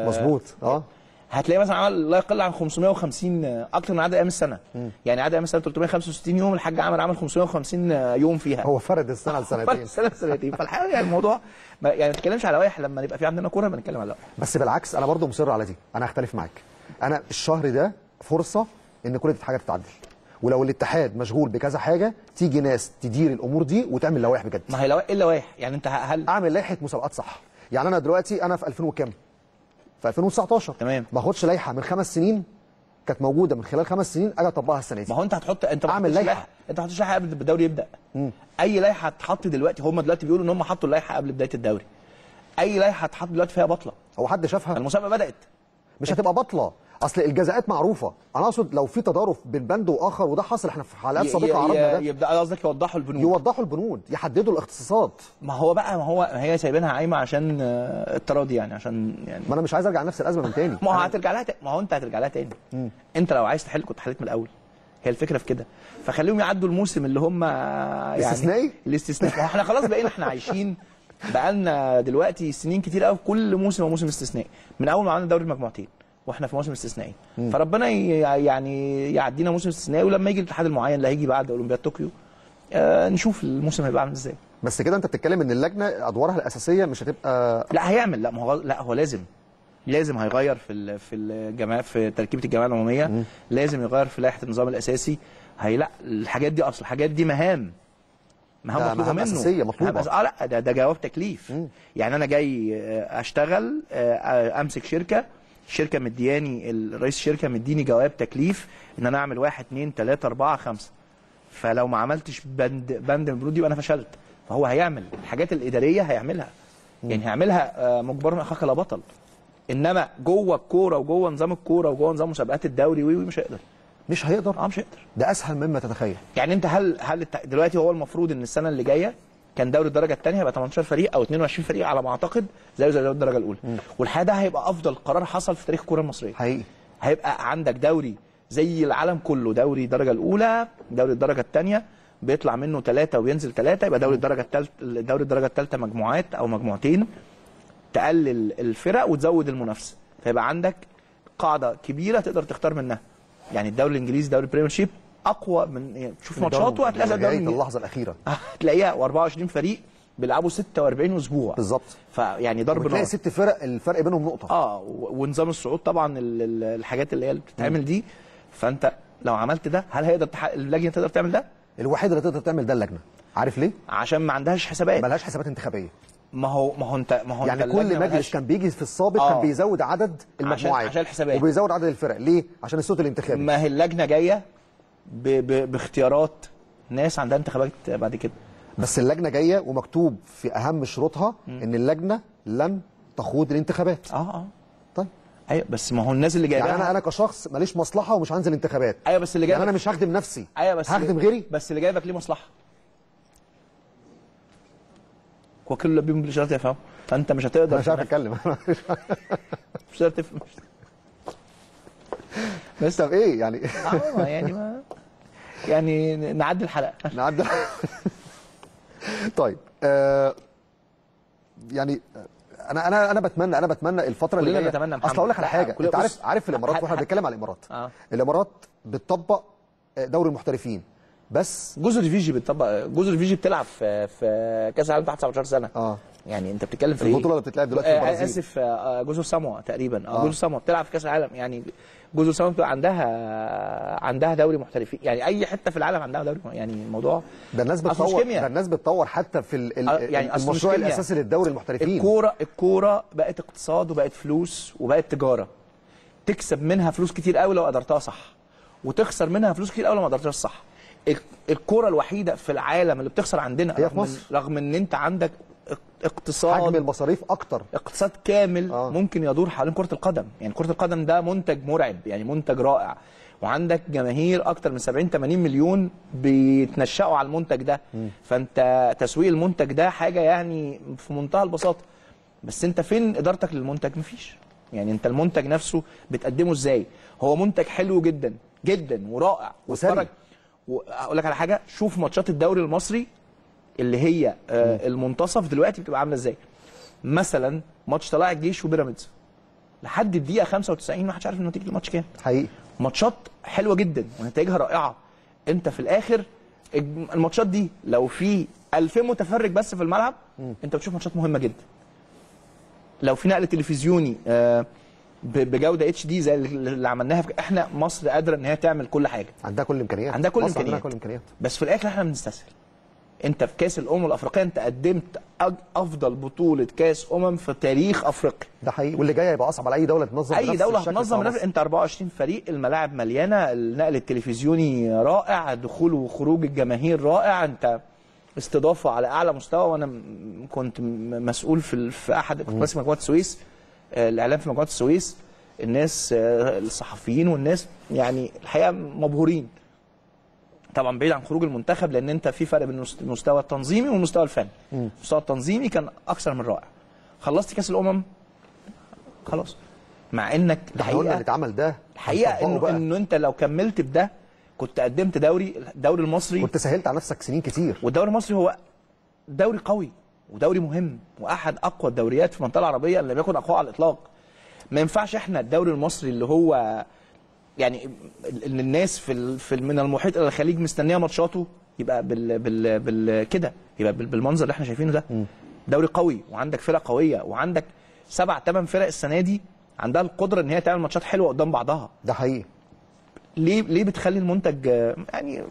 مظبوط. اه هتلاقي مثلا عمل لا يقل عن خمسمائة وخمسين اكتر من عدد ايام السنه. م. يعني عدد ايام السنه ثلاثمائة وخمسة وستين يوم، الحاج عمل عمل خمسمائة وخمسين يوم فيها، هو فرد السنه لسنتين فرد السنه لسنتين فالحقيقه يعني الموضوع يعني ما نتكلمش على لوائح، لما يبقى في عندنا كوره بنتكلم على لوائح. بس بالعكس انا برضه مصر على دي، انا هختلف معاك. انا الشهر ده فرصه ان كل دي حاجه تتعدل، ولو الاتحاد مشغول بكذا حاجه تيجي ناس تدير الامور دي وتعمل لوائح بجد. ما هي لوائح ايه اللوائح؟ يعني انت هل اعمل لائحه مسابقات صح؟ يعني انا دلوقتي انا في ألفين وكام؟ في ألفين وتسعتاشر تمام، ما اخدش لائحه من خمس سنين كانت موجوده من خلال خمس سنين اجي اطبقها السنه دي. ما هو انت هتحط انت اعمل لائحه، انت ما هتحطش لائحه قبل الدوري يبدا. مم. اي لائحه هتتحط دلوقتي، هم دلوقتي بيقولوا ان هم حطوا اللائحه قبل بدايه الدوري، اي لائحه هتتحط دلوقتي فيها بطله. هو حد شافها؟ المسابقه بدات مش انت. هتبقى بطله، اصل الجزاءات معروفه. انا اقصد لو في تضارب بين بند واخر، وده حصل احنا في حالات سابقه عرضنا ده، يبدا قصدك يوضحوا البنود يوضحوا البنود يحددوا الاختصاصات. ما هو بقى ما هو هي سايبينها عايمه عشان التراضي، يعني عشان يعني ما انا مش عايز ارجع لنفس الازمه من تاني. ما هو هترجع لها ت... ما هو انت هترجع لها تاني. م. انت لو عايز تحل كنت حليت من الاول، هي الفكره في كده. فخليهم يعدوا الموسم اللي هم يعني الاستثنائي الاستثنائي احنا خلاص بقينا احنا عايشين بقالنا دلوقتي سنين كتير قوي كل موسم وموسم استثنائي، من اول ما عملنا دوري المجموعتين واحنا في موسم استثنائي. مم. فربنا يعني يعدينا موسم استثنائي، ولما يجي الاتحاد المعين اللي هيجي بعد اولمبياد طوكيو آه نشوف الموسم هيبقى عامل ازاي. بس كده انت بتتكلم ان اللجنه ادوارها الاساسيه مش هتبقى لا هيعمل لا مغ... لا هو لازم لازم هيغير في ال... في الجماعه في تركيبه الجمعيه العموميه. مم. لازم يغير في لائحه النظام الاساسي. هي لا الحاجات دي اصل الحاجات دي مهام مهام مطلوبه منه اساسيه مطلوبه اه لا ده, ده جواب تكليف. مم. يعني انا جاي اشتغل امسك شركه، الشركه مدياني رئيس الشركه مديني جواب تكليف ان انا اعمل واحد اتنين تلاته اربعه خمسه، فلو ما عملتش بند بند من البنود دي يبقى انا فشلت. فهو هيعمل الحاجات الاداريه هيعملها. مم. يعني هيعملها مجبر من اخاك لا بطل، انما جوه الكوره وجوه نظام الكوره وجوه نظام مسابقات الدوري وي مش هيقدر مش هيقدر اه مش هيقدر. ده اسهل مما تتخيل. يعني انت هل هل دلوقتي هو المفروض ان السنه اللي جايه كان دوري الدرجه الثانيه هيبقى تمنتاشر فريق او اتنين وعشرين فريق على ما اعتقد زي زي الدرجه الاولى، والحقيقه ده هيبقى افضل قرار حصل في تاريخ الكوره المصريه حقيقي. هيبقى عندك دوري زي العالم كله، دوري الدرجه الاولى دوري الدرجه الثانيه بيطلع منه ثلاثه وبينزل ثلاثه، يبقى دوري الدرجه الثالثه دوري الدرجه الثالثه مجموعات او مجموعتين تقلل الفرق وتزود المنافسه، فيبقى عندك قاعده كبيره تقدر تختار منها. يعني الدوري الانجليزي دوري البريمير شيب اقوى من تشوف ماتشاته هتلاقي الدوري اللحظه الاخيره هتلاقيها واربعة وعشرين فريق بيلعبوا ستة واربعين اسبوع بالظبط، فيعني ضرب نار تلاقي ست فرق الفرق بينهم نقطه اه ونظام الصعود طبعا الحاجات اللي هي بتتعمل دي. فانت لو عملت ده هل هيقدر اللجنه تقدر تعمل ده؟ الوحيده اللي تقدر تعمل ده اللجنه، عارف ليه؟ عشان ما عندهاش حسابات، ما لهاش حسابات انتخابيه. ما هو ما هو انت ما هو يعني كل مجلس كان بيجي في السابق آه. كان بيزود عدد المجموعات عشان الحسابات وبيزود عدد الفرق. ليه؟ عشان الصوت الانتخابي. ما هي اللجنه جايه ب... ب... باختيارات ناس عندها انتخابات بعد كده، بس اللجنه جايه ومكتوب في اهم شروطها م. ان اللجنه لن تخوض الانتخابات. اه اه طيب ايوه، بس ما هو الناس اللي جايبها يعني انا انا كشخص ماليش مصلحه ومش هنزل انتخابات. ايوه بس اللي جايبك يعني انا مش هخدم نفسي. ايوه بس هخدم غيري. بس اللي جايبك ليه مصلحه وكله بيهم بالاشارات يفهموا، فانت مش هتقدر. مش عارف اتكلم مش هتقدر تفهم بس طب ايه يعني اه يعني ما يعني نعدي الحلقه نعدي الحلقه طيب آه يعني انا انا انا بتمنى انا بتمنى الفتره اللي جايه بتمنى اصل اقول لك على حاجه. انت عارف عارف الامارات، واحنا بنتكلم على الامارات آه. الامارات بتطبق دوري المحترفين، بس جزر فيجي بتطبق جزر فيجي بتلعب في في كاس العالم تحت سبعتاشر سنه اه يعني انت بتتكلم في البطوله اللي بتتلعب دلوقتي في البرازيل. اسف جزر ساموا تقريبا اه جزر ساموا بتلعب في كاس العالم، يعني جزر ساموا بتبقى عندها عندها دوري محترفين، يعني اي حته في العالم عندها دوري، يعني الموضوع ده الناس بتطور ده الناس بتطور حتى في ال ال يعني المشروع الاساسي للدوري المحترفين. الكوره الكوره بقت اقتصاد وبقت فلوس وبقت تجاره، تكسب منها فلوس كتير قوي لو قدرتها صح، وتخسر منها فلوس كتير قوي لو ما قدرتهاش صح. الكرة الوحيده في العالم اللي بتخسر عندنا هي في مصر، رغم ان انت عندك اقتصاد حجم المصاريف اكتر، اقتصاد كامل آه. ممكن يدور حوالين كرة القدم. يعني كرة القدم ده منتج مرعب، يعني منتج رائع، وعندك جماهير اكتر من سبعين تمانين مليون بيتنشأوا على المنتج ده م. فانت تسويق المنتج ده حاجه يعني في منتهى البساطه، بس انت فين ادارتك للمنتج؟ مفيش. يعني انت المنتج نفسه بتقدمه ازاي؟ هو منتج حلو جدا جدا ورائع وسرج. وهقول لك على حاجه، شوف ماتشات الدوري المصري اللي هي آه المنتصف دلوقتي بتبقى عامله ازاي. مثلا ماتش طلائع الجيش وبيراميدز لحد الدقيقه خمسة وتسعين ما حدش عارف نتيجه الماتش كام حقيقي. ماتشات حلوه جدا ونتائجها رائعه. انت في الاخر الماتشات دي لو في ألفين متفرج بس في الملعب م. انت بتشوف ماتشات مهمه جدا. لو في نقل تلفزيوني آه بجوده اتش دي زي اللي عملناها في احنا مصر قادره ان هي تعمل كل حاجه، عندها كل الامكانيات عندها كل الامكانيات، بس في الاخر احنا بنستسهل. انت في كاس الامم الافريقيه انت قدمت افضل بطوله كاس امم في تاريخ افريقيا، ده حقيقي، واللي جاي هيبقى اصعب على اي دوله تنظم اي دوله هتنظم. انت اربعة وعشرين فريق، الملاعب مليانه، النقل التلفزيوني رائع، دخول وخروج الجماهير رائع، انت استضافه على اعلى مستوى. وانا كنت مسؤول في في احد كنت ماسك مجموعه السويس، الاعلام في مجموعه السويس، الناس الصحفيين والناس يعني الحقيقه مبهورين طبعا بعيد عن خروج المنتخب، لان انت في فرق بين المستوى التنظيمي والمستوى الفني. المستوى التنظيمي كان اكثر من رائع. خلصت كاس الامم خلاص، مع انك الحقيقه اتعمل ده الحقيقه انه ان انت لو كملت بده كنت قدمت دوري الدوري المصري، كنت سهلت على نفسك سنين كتير. والدوري المصري هو دوري قوي ودوري مهم واحد اقوى الدوريات في المنطقه العربيه اللي لم يكن اقوى على الاطلاق. ما ينفعش احنا الدوري المصري اللي هو يعني ان الناس في, في من المحيط الى الخليج مستنيه ماتشاته يبقى بال بال بال كده، يبقى بالمنظر اللي احنا شايفينه ده. دوري قوي وعندك فرق قويه وعندك سبع ثمان فرق السنه دي عندها القدره ان هي تعمل ماتشات حلوه قدام بعضها، ده حقيقي. ليه ليه بتخلي المنتج يعني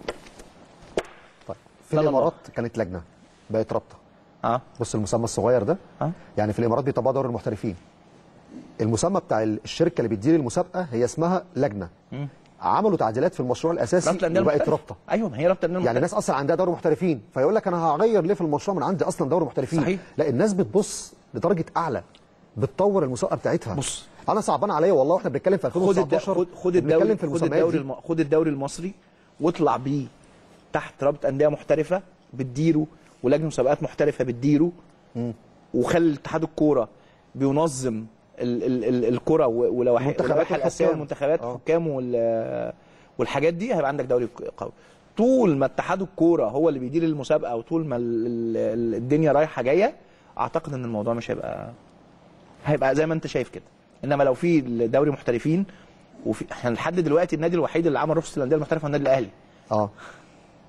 في الامارات كانت لجنه بقت رابطه. اه بص المسمى الصغير ده آه. يعني في الامارات بيطبقوا دوري المحترفين. المسمى بتاع الشركه اللي بتدير المسابقه هي اسمها لجنه. م. عملوا تعديلات في المشروع الاساسي وبقت رابطه. ايوه ما هي رابطه يعني المحترف. الناس اصلا عندها دوري محترفين، فيقول لك انا هغير ليه في المشروع من عندي اصلا دوري محترفين؟ صحيح. لا الناس بتبص لدرجه اعلى، بتطور المسابقه بتاعتها. بص انا صعبان عليا والله واحنا بنتكلم في ألفين وتسعتاشر. خد, خد الدوري خد الدوري الم... خد الدوري المصري واطلع بيه تحت رابطه انديه محترفه بتديره، ولجنه مسابقات محترفه بتديره، وخلي اتحاد الكوره بينظم الكره ولوائح الاسيويه والمنتخبات والحكام والحاجات دي، هيبقى عندك دوري قوي. طول ما اتحاد الكوره هو اللي بيدير المسابقه وطول ما الدنيا رايحه جايه، اعتقد ان الموضوع مش هيبقى هيبقى زي ما انت شايف كده. انما لو في دوري محترفين، وفي احنا لحد دلوقتي النادي الوحيد اللي عمل رخصه الانديه المحترفه النادي الاهلي. اه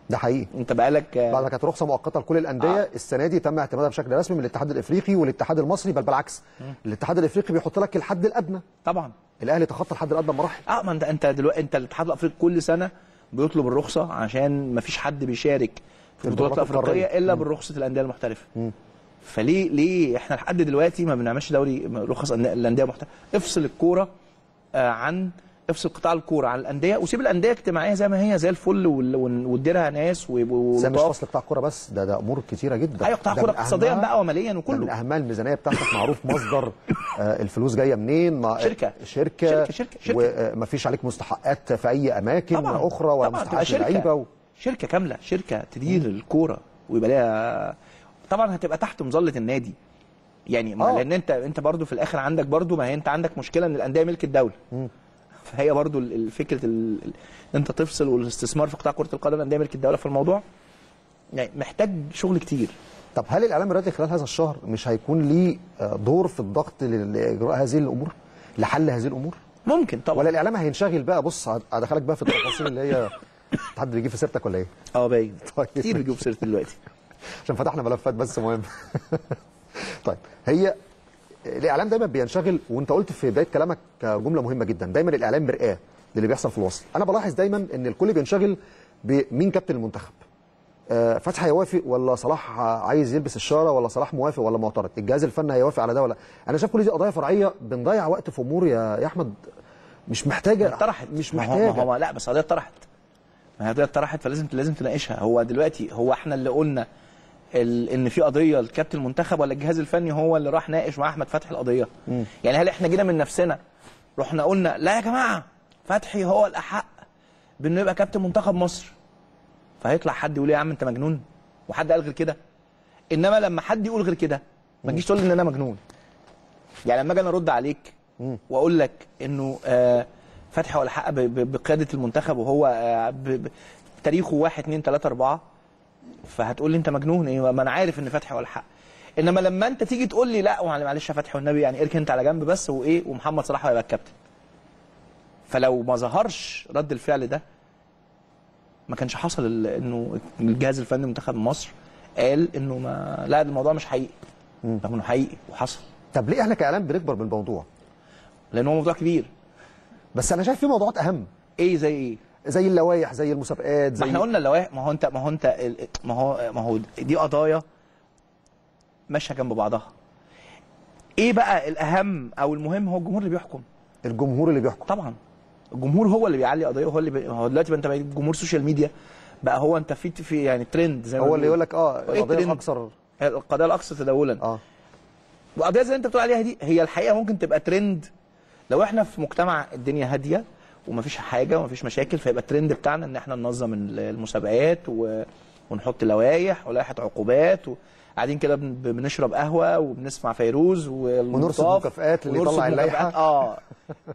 ده حقيقي. انت بقالك بعد ما كانت رخصه مؤقته لكل الانديه، آه. السنه دي تم اعتمادها بشكل رسمي من الاتحاد الافريقي والاتحاد المصري، بل بالعكس. م. الاتحاد الافريقي بيحط لك الحد الادنى. طبعا الاهلي تخطى الحد الادنى بمراحل. اه ما انت انت دلوقتي انت الاتحاد الافريقي كل سنه بيطلب الرخصه عشان ما فيش حد بيشارك في البطولات الافريقيه الا برخصه الانديه المحترفه. م. فليه ليه احنا لحد دلوقتي ما بنعملش دوري رخص الانديه المحترفه؟ افصل الكوره عن افصل قطاع الكوره عن الانديه، وسيب الانديه اجتماعيه زي ما هي زي الفل واديرها ناس و زي مش فصل قطاع الكوره بس، ده ده امور كتيره جدا. ايوه قطاع الكوره اقتصاديا بقى وماليا وكله. من اهمها الميزانيه بتاعتك معروف مصدر آه الفلوس جايه منين، مع شركه شركه شركه, شركة, شركة. ومفيش عليك مستحقات في اي اماكن طبعاً اخرى ولا مستحقات لعيبه و... شركه كامله، شركه تدير الكوره ويبقى لها طبعا هتبقى تحت مظله النادي يعني. ما لان انت انت برضو في الاخر عندك برضو ما هي انت عندك مشكله ان الانديه ملك الدوله. م. فهي برضو فكره ان انت تفصل والاستثمار في قطاع كره القدم الانديه ملك الدوله، في الموضوع يعني محتاج شغل كتير. طب هل الاعلام الرياضي خلال هذا الشهر مش هيكون ليه دور في الضغط لاجراء هذه الامور، لحل هذه الامور؟ ممكن طبعا. ولا الاعلام هينشغل بقى؟ بص هدخلك بقى في التفاصيل اللي هي حد بيجيب في سيرتك ولا ايه؟ اه باين كتير بيجيبوا في سيرتي دلوقتي عشان فتحنا ملفات بس مهمه. طيب هي الاعلام دايما بينشغل، وانت قلت في بدايه كلامك جمله مهمه جدا، دايما الاعلام مرآه للي بيحصل في الوسط. انا بلاحظ دايما ان الكل بينشغل بمين كابتن المنتخب، آه فتحي هيوافق ولا صلاح عايز يلبس الشاره ولا صلاح موافق ولا معترض، الجهاز الفني هيوافق على ده ولا. انا شايف كل دي قضايا فرعيه بنضيع وقت في امور يا يا احمد مش محتاجه. طرحت مش محتاجه. ما هو ما هو لا بس قضيه طرحت، ما هي قضيه طرحت فلازم لازم تناقشها. هو دلوقتي هو احنا اللي قلنا ان في قضيه لكابتن المنتخب ولا الجهاز الفني هو اللي راح ناقش مع احمد فتحي القضيه؟ م. يعني هل احنا جينا من نفسنا رحنا قلنا لا يا جماعه فتحي هو الاحق بانه يبقى كابتن منتخب مصر، فهيطلع حد يقول يا عم انت مجنون؟ وحد قال غير كده؟ انما لما حد يقول غير كده ما تجيش تقول ان انا مجنون. يعني لما اجي انا ارد عليك واقول لك انه آه فتحي هو الاحق بقياده المنتخب وهو آه بتاريخه واحد اتنين تلاته اربعه، فهتقول لي انت مجنون. ايه ما انا عارف ان فتحي هو الحق. انما لما انت تيجي تقول لي لا معلش يا فتحي والنبي يعني اركن انت على جنب بس وايه ومحمد صلاح هيبقى الكابتن، فلو ما ظهرش رد الفعل ده ما كانش حصل انه الجهاز الفني منتخب مصر قال انه ما لا الموضوع مش حقيقي، رغم انه حقيقي وحصل. طب ليه احنا كاعلام بنكبر بالموضوع؟ لان هو موضوع كبير، بس انا شايف في موضوعات اهم. ايه زي ايه؟ زي اللوائح، زي المسابقات، زي ما احنا قلنا اللوائح. ما هو انت ما هو انت ما هو ما هو دي قضايا ماشيه جنب بعضها. ايه بقى الاهم او المهم؟ هو الجمهور اللي بيحكم. الجمهور اللي بيحكم طبعا. الجمهور هو اللي بيعلي قضايا، هو اللي بي... هو دلوقتي انت بقى جمهور سوشيال ميديا بقى، هو انت في في يعني ترند زي ما هو اللي يقول لك اه القضيه الاكثر القضيه الاكثر تداولا. اه وقضايا زي اللي انت بتقول عليها دي هي الحقيقه ممكن تبقى ترند لو احنا في مجتمع الدنيا هاديه ومفيش حاجه ومفيش مشاكل، فيبقى الترند بتاعنا ان احنا ننظم المسابقات و... ونحط لوائح ولائحه عقوبات، وقاعدين كده بن... بنشرب قهوه وبنسمع فيروز ونرصد مكافآت اللي يطلع اللائحه. اه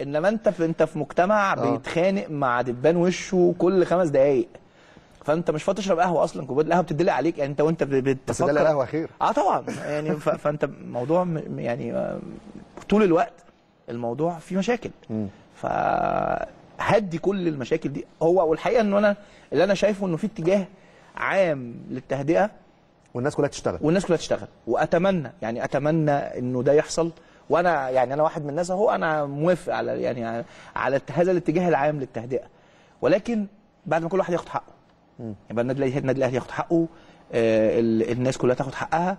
انما انت في... انت في مجتمع آه. بيتخانق مع دبان وشه كل خمس دقائق، فانت مش فاضي تشرب قهوه اصلا، كوبايه القهوه بتدلق عليك يعني انت وانت بتفكر. بس دلق القهوه خير. اه طبعا يعني ف... فانت موضوع م... يعني طول الوقت الموضوع فيه مشاكل. م. فهدي كل المشاكل دي هو. والحقيقه ان انا اللي انا شايفه انه في اتجاه عام للتهدئه، والناس كلها تشتغل والناس كلها تشتغل واتمنى يعني اتمنى انه ده يحصل. وانا يعني انا واحد من الناس اهو، انا موافق على يعني على هذا الاتجاه العام للتهدئه، ولكن بعد ما كل واحد ياخد حقه. يبقى النادي الاهلي ياخد حقه، الناس كلها تاخد حقها،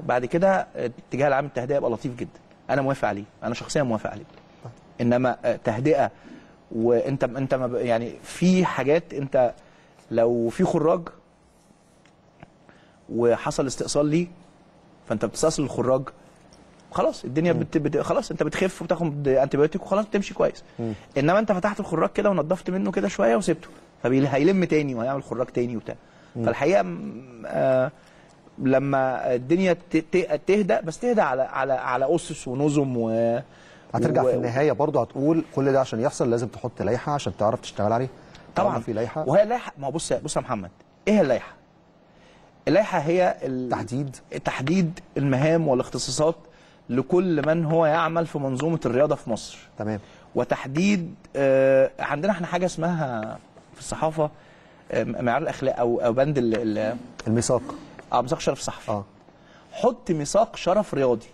بعد كده اتجاه العام التهدئه يبقى لطيف جدا. انا موافق عليه، انا شخصيا موافق عليه. انما تهدئه وانت انت يعني في حاجات، انت لو في خراج وحصل استئصال ليه فانت بتستأصل الخراج، خلاص الدنيا بت... بت... خلاص انت بتخف وتاخد انتبيوتيك وخلاص بتمشي كويس. م. انما انت فتحت الخراج كده ونضفت منه كده شويه وسبته، فهيلم تاني وهيعمل خراج تاني وبتاع. فالحقيقه آه لما الدنيا تهدأ، بس تهدأ على على على اسس ونظم و هترجع و... في النهايه برضه هتقول كل ده عشان يحصل لازم تحط لائحه عشان تعرف تشتغل عليه. طبعا في لائحه، وهي لائحه. ما هو بص بص يا محمد، ايه اللائحه؟ اللائحه هي ال... تحديد تحديد المهام والاختصاصات لكل من هو يعمل في منظومه الرياضه في مصر. تمام. وتحديد آه عندنا احنا حاجه اسمها في الصحافه آه معيار الاخلاق او او بند ال... الميثاق. اه ميثاق شرف صحفي. اه حط ميثاق شرف رياضي،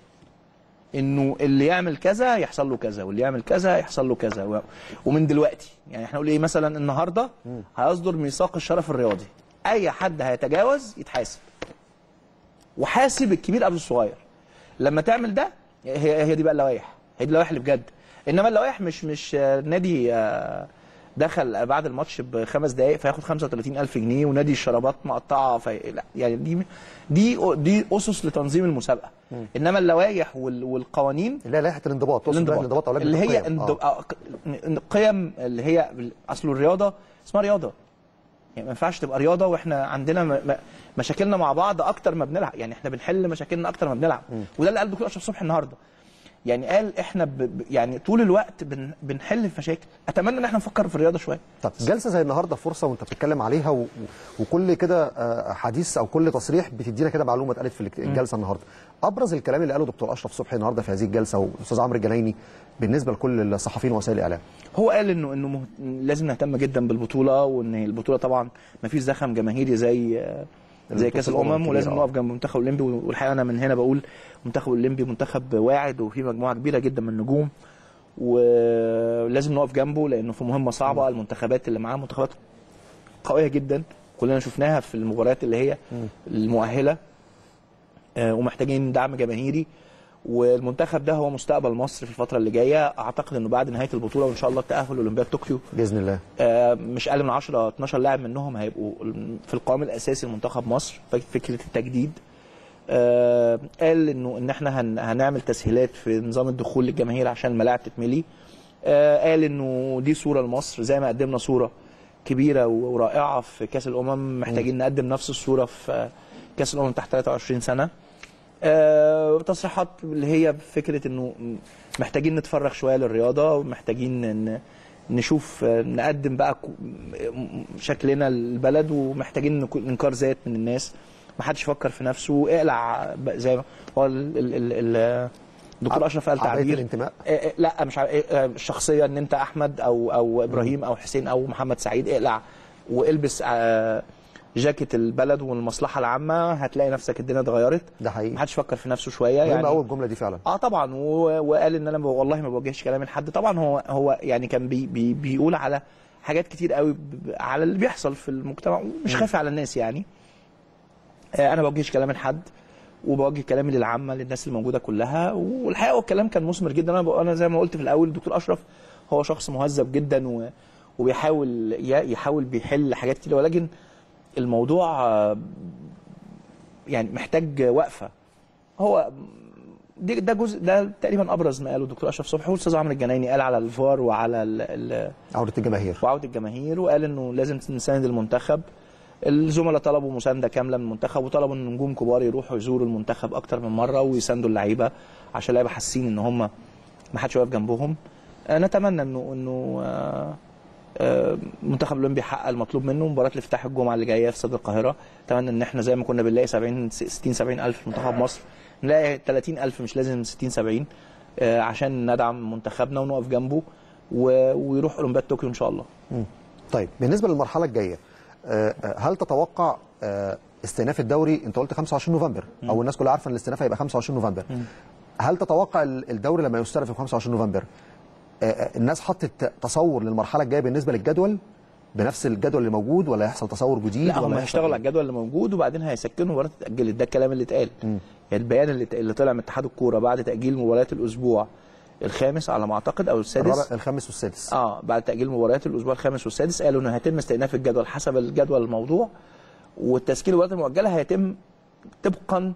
انه اللي يعمل كذا يحصل له كذا واللي يعمل كذا يحصل له كذا و... ومن دلوقتي يعني احنا نقول ايه مثلا النهارده هيصدر ميثاق الشرف الرياضي، اي حد هيتجاوز يتحاسب، وحاسب الكبير قبل الصغير. لما تعمل ده هي هي دي بقى اللوائح، هي دي اللوائح اللي بجد. انما اللوائح مش مش نادي دخل بعد الماتش بخمس دقائق فياخد خمسة وتلاتين ألف جنيه، ونادي الشرابات مقطعه في... لا يعني دي دي دي اسس لتنظيم المسابقه. م. انما اللوائح وال... والقوانين اللي هي لائحه الانضباط، الانضباط اللي هي القيم اللي هي اصل الرياضه اسمها رياضه، يعني ما ينفعش تبقى رياضه واحنا عندنا م... مشاكلنا مع بعض اكتر ما بنلعب، يعني احنا بنحل مشاكلنا اكتر ما بنلعب. م. وده اللي قال دكتور اشرف صبحي النهارده، يعني قال احنا ب... يعني طول الوقت بن... بنحل في مشاكل. اتمنى ان احنا نفكر في الرياضه شويه. طب جلسه زي النهارده فرصه وانت بتتكلم عليها و... وكل كده حديث او كل تصريح بتدينا كده معلومه اتقالت في الجلسه م. النهارده. ابرز الكلام اللي قاله دكتور اشرف صبحي النهارده في هذه الجلسه والاستاذ عمرو الجنايني بالنسبه لكل الصحفيين ووسائل الاعلام، هو قال انه انه مه... لازم نهتم جدا بالبطوله، وان البطوله طبعا ما فيش زخم جماهيري زي زي كاس الامم، ولازم نقف جنب منتخب اولمبي. والحقيقه انا من هنا بقول منتخب اولمبي منتخب واعد وفي مجموعه كبيره جدا من النجوم، ولازم نقف جنبه لانه في مهمه صعبه. المنتخبات اللي معاه منتخبات قويه جدا، كلنا شفناها في المباريات اللي هي المؤهله، ومحتاجين دعم جماهيري. والمنتخب ده هو مستقبل مصر في الفتره اللي جايه. اعتقد انه بعد نهايه البطوله وان شاء الله التاهل لاولمبياد طوكيو باذن الله، آه مش اقل من عشرة اتناشر لاعب منهم هيبقوا في القوام الاساسي لمنتخب مصر. فكره التجديد، آه قال انه ان احنا هن هنعمل تسهيلات في نظام الدخول للجماهير عشان الملاعب تتملي. آه قال انه دي صوره لمصر، زي ما قدمنا صوره كبيره ورائعه في كاس الامم محتاجين نقدم نفس الصوره في كاس الامم تحت تلاتة وعشرين سنه. آه تصريحات اللي هي فكره انه محتاجين نتفرغ شويه للرياضه، ومحتاجين نشوف نقدم بقى شكلنا للبلد، ومحتاجين انكار ذات من الناس، ما حدش يفكر في نفسه، اقلع زي ما هو الدكتور اشرف قال تعبير الانتماء. آه لا مش الشخصيه ان انت احمد او او ابراهيم او حسين او محمد سعيد، اقلع والبس آه جاكيت البلد والمصلحه العامه، هتلاقي نفسك الدنيا اتغيرت. ده حقيقي، محدش فكر في نفسه شويه. يعني اول الجمله دي فعلا اه طبعا. وقال ان انا والله ما بوجهش كلام لحد. طبعا هو هو يعني كان بي بي بيقول على حاجات كتير قوي على اللي بيحصل في المجتمع، ومش خافي على الناس. يعني آه انا ما بوجهش كلام لحد، وبوجه كلامي للعامه للناس اللي موجوده كلها. والحقيقه الكلام كان مثمر جدا. انا انا زي ما قلت في الاول، الدكتور اشرف هو شخص مهذب جدا و... وبيحاول يحاول بيحل حاجات كتير، ولكن الموضوع يعني محتاج وقفه. هو ده جزء، ده تقريبا ابرز ما قاله الدكتور اشرف صبحي. والاستاذ عمرو الجنايني قال على الفار وعلى عوده الجماهير وعوده الجماهير، وقال انه لازم نساند المنتخب. الزملاء طلبوا مسانده كامله من المنتخب، وطلبوا ان نجوم كبار يروحوا يزوروا المنتخب اكتر من مره ويساندوا اللعيبه، عشان اللعيبه حاسين ان هم ما حدش واقف جنبهم. نتمنى انه انه منتخب الاولمبي حقق المطلوب منه. مباراه الافتتاح الجمعه اللي جايه في استاد القاهره، اتمنى ان احنا زي ما كنا بنلاقي سبعين ستين سبعين الف منتخب مصر، نلاقي تلاتين الف، مش لازم ستين سبعين، عشان ندعم منتخبنا ونقف جنبه ويروح اولمبياد طوكيو ان شاء الله. طيب بالنسبه للمرحله الجايه، هل تتوقع استئناف الدوري؟ انت قلت خمسة وعشرين نوفمبر، او الناس كلها عارفه ان الاستئناف هيبقى خمسة وعشرين نوفمبر. هل تتوقع الدوري لما يستأنف في خمسة وعشرين نوفمبر، الناس حطت تصور للمرحله الجايه بالنسبه للجدول، بنفس الجدول اللي موجود ولا هيحصل تصور جديد؟ لا، هم هيشتغلوا على الجدول اللي موجود وبعدين هيسكنوا المباراه اتاجلت، ده الكلام اللي اتقال. البيان اللي اللي طلع من اتحاد الكوره بعد تاجيل مباريات الاسبوع الخامس على ما اعتقد او السادس، الخامس والسادس، اه بعد تاجيل مباريات الاسبوع الخامس والسادس قالوا انه هيتم استئناف الجدول حسب الجدول الموضوع، والتسكيل المباريات المؤجله هيتم طبقا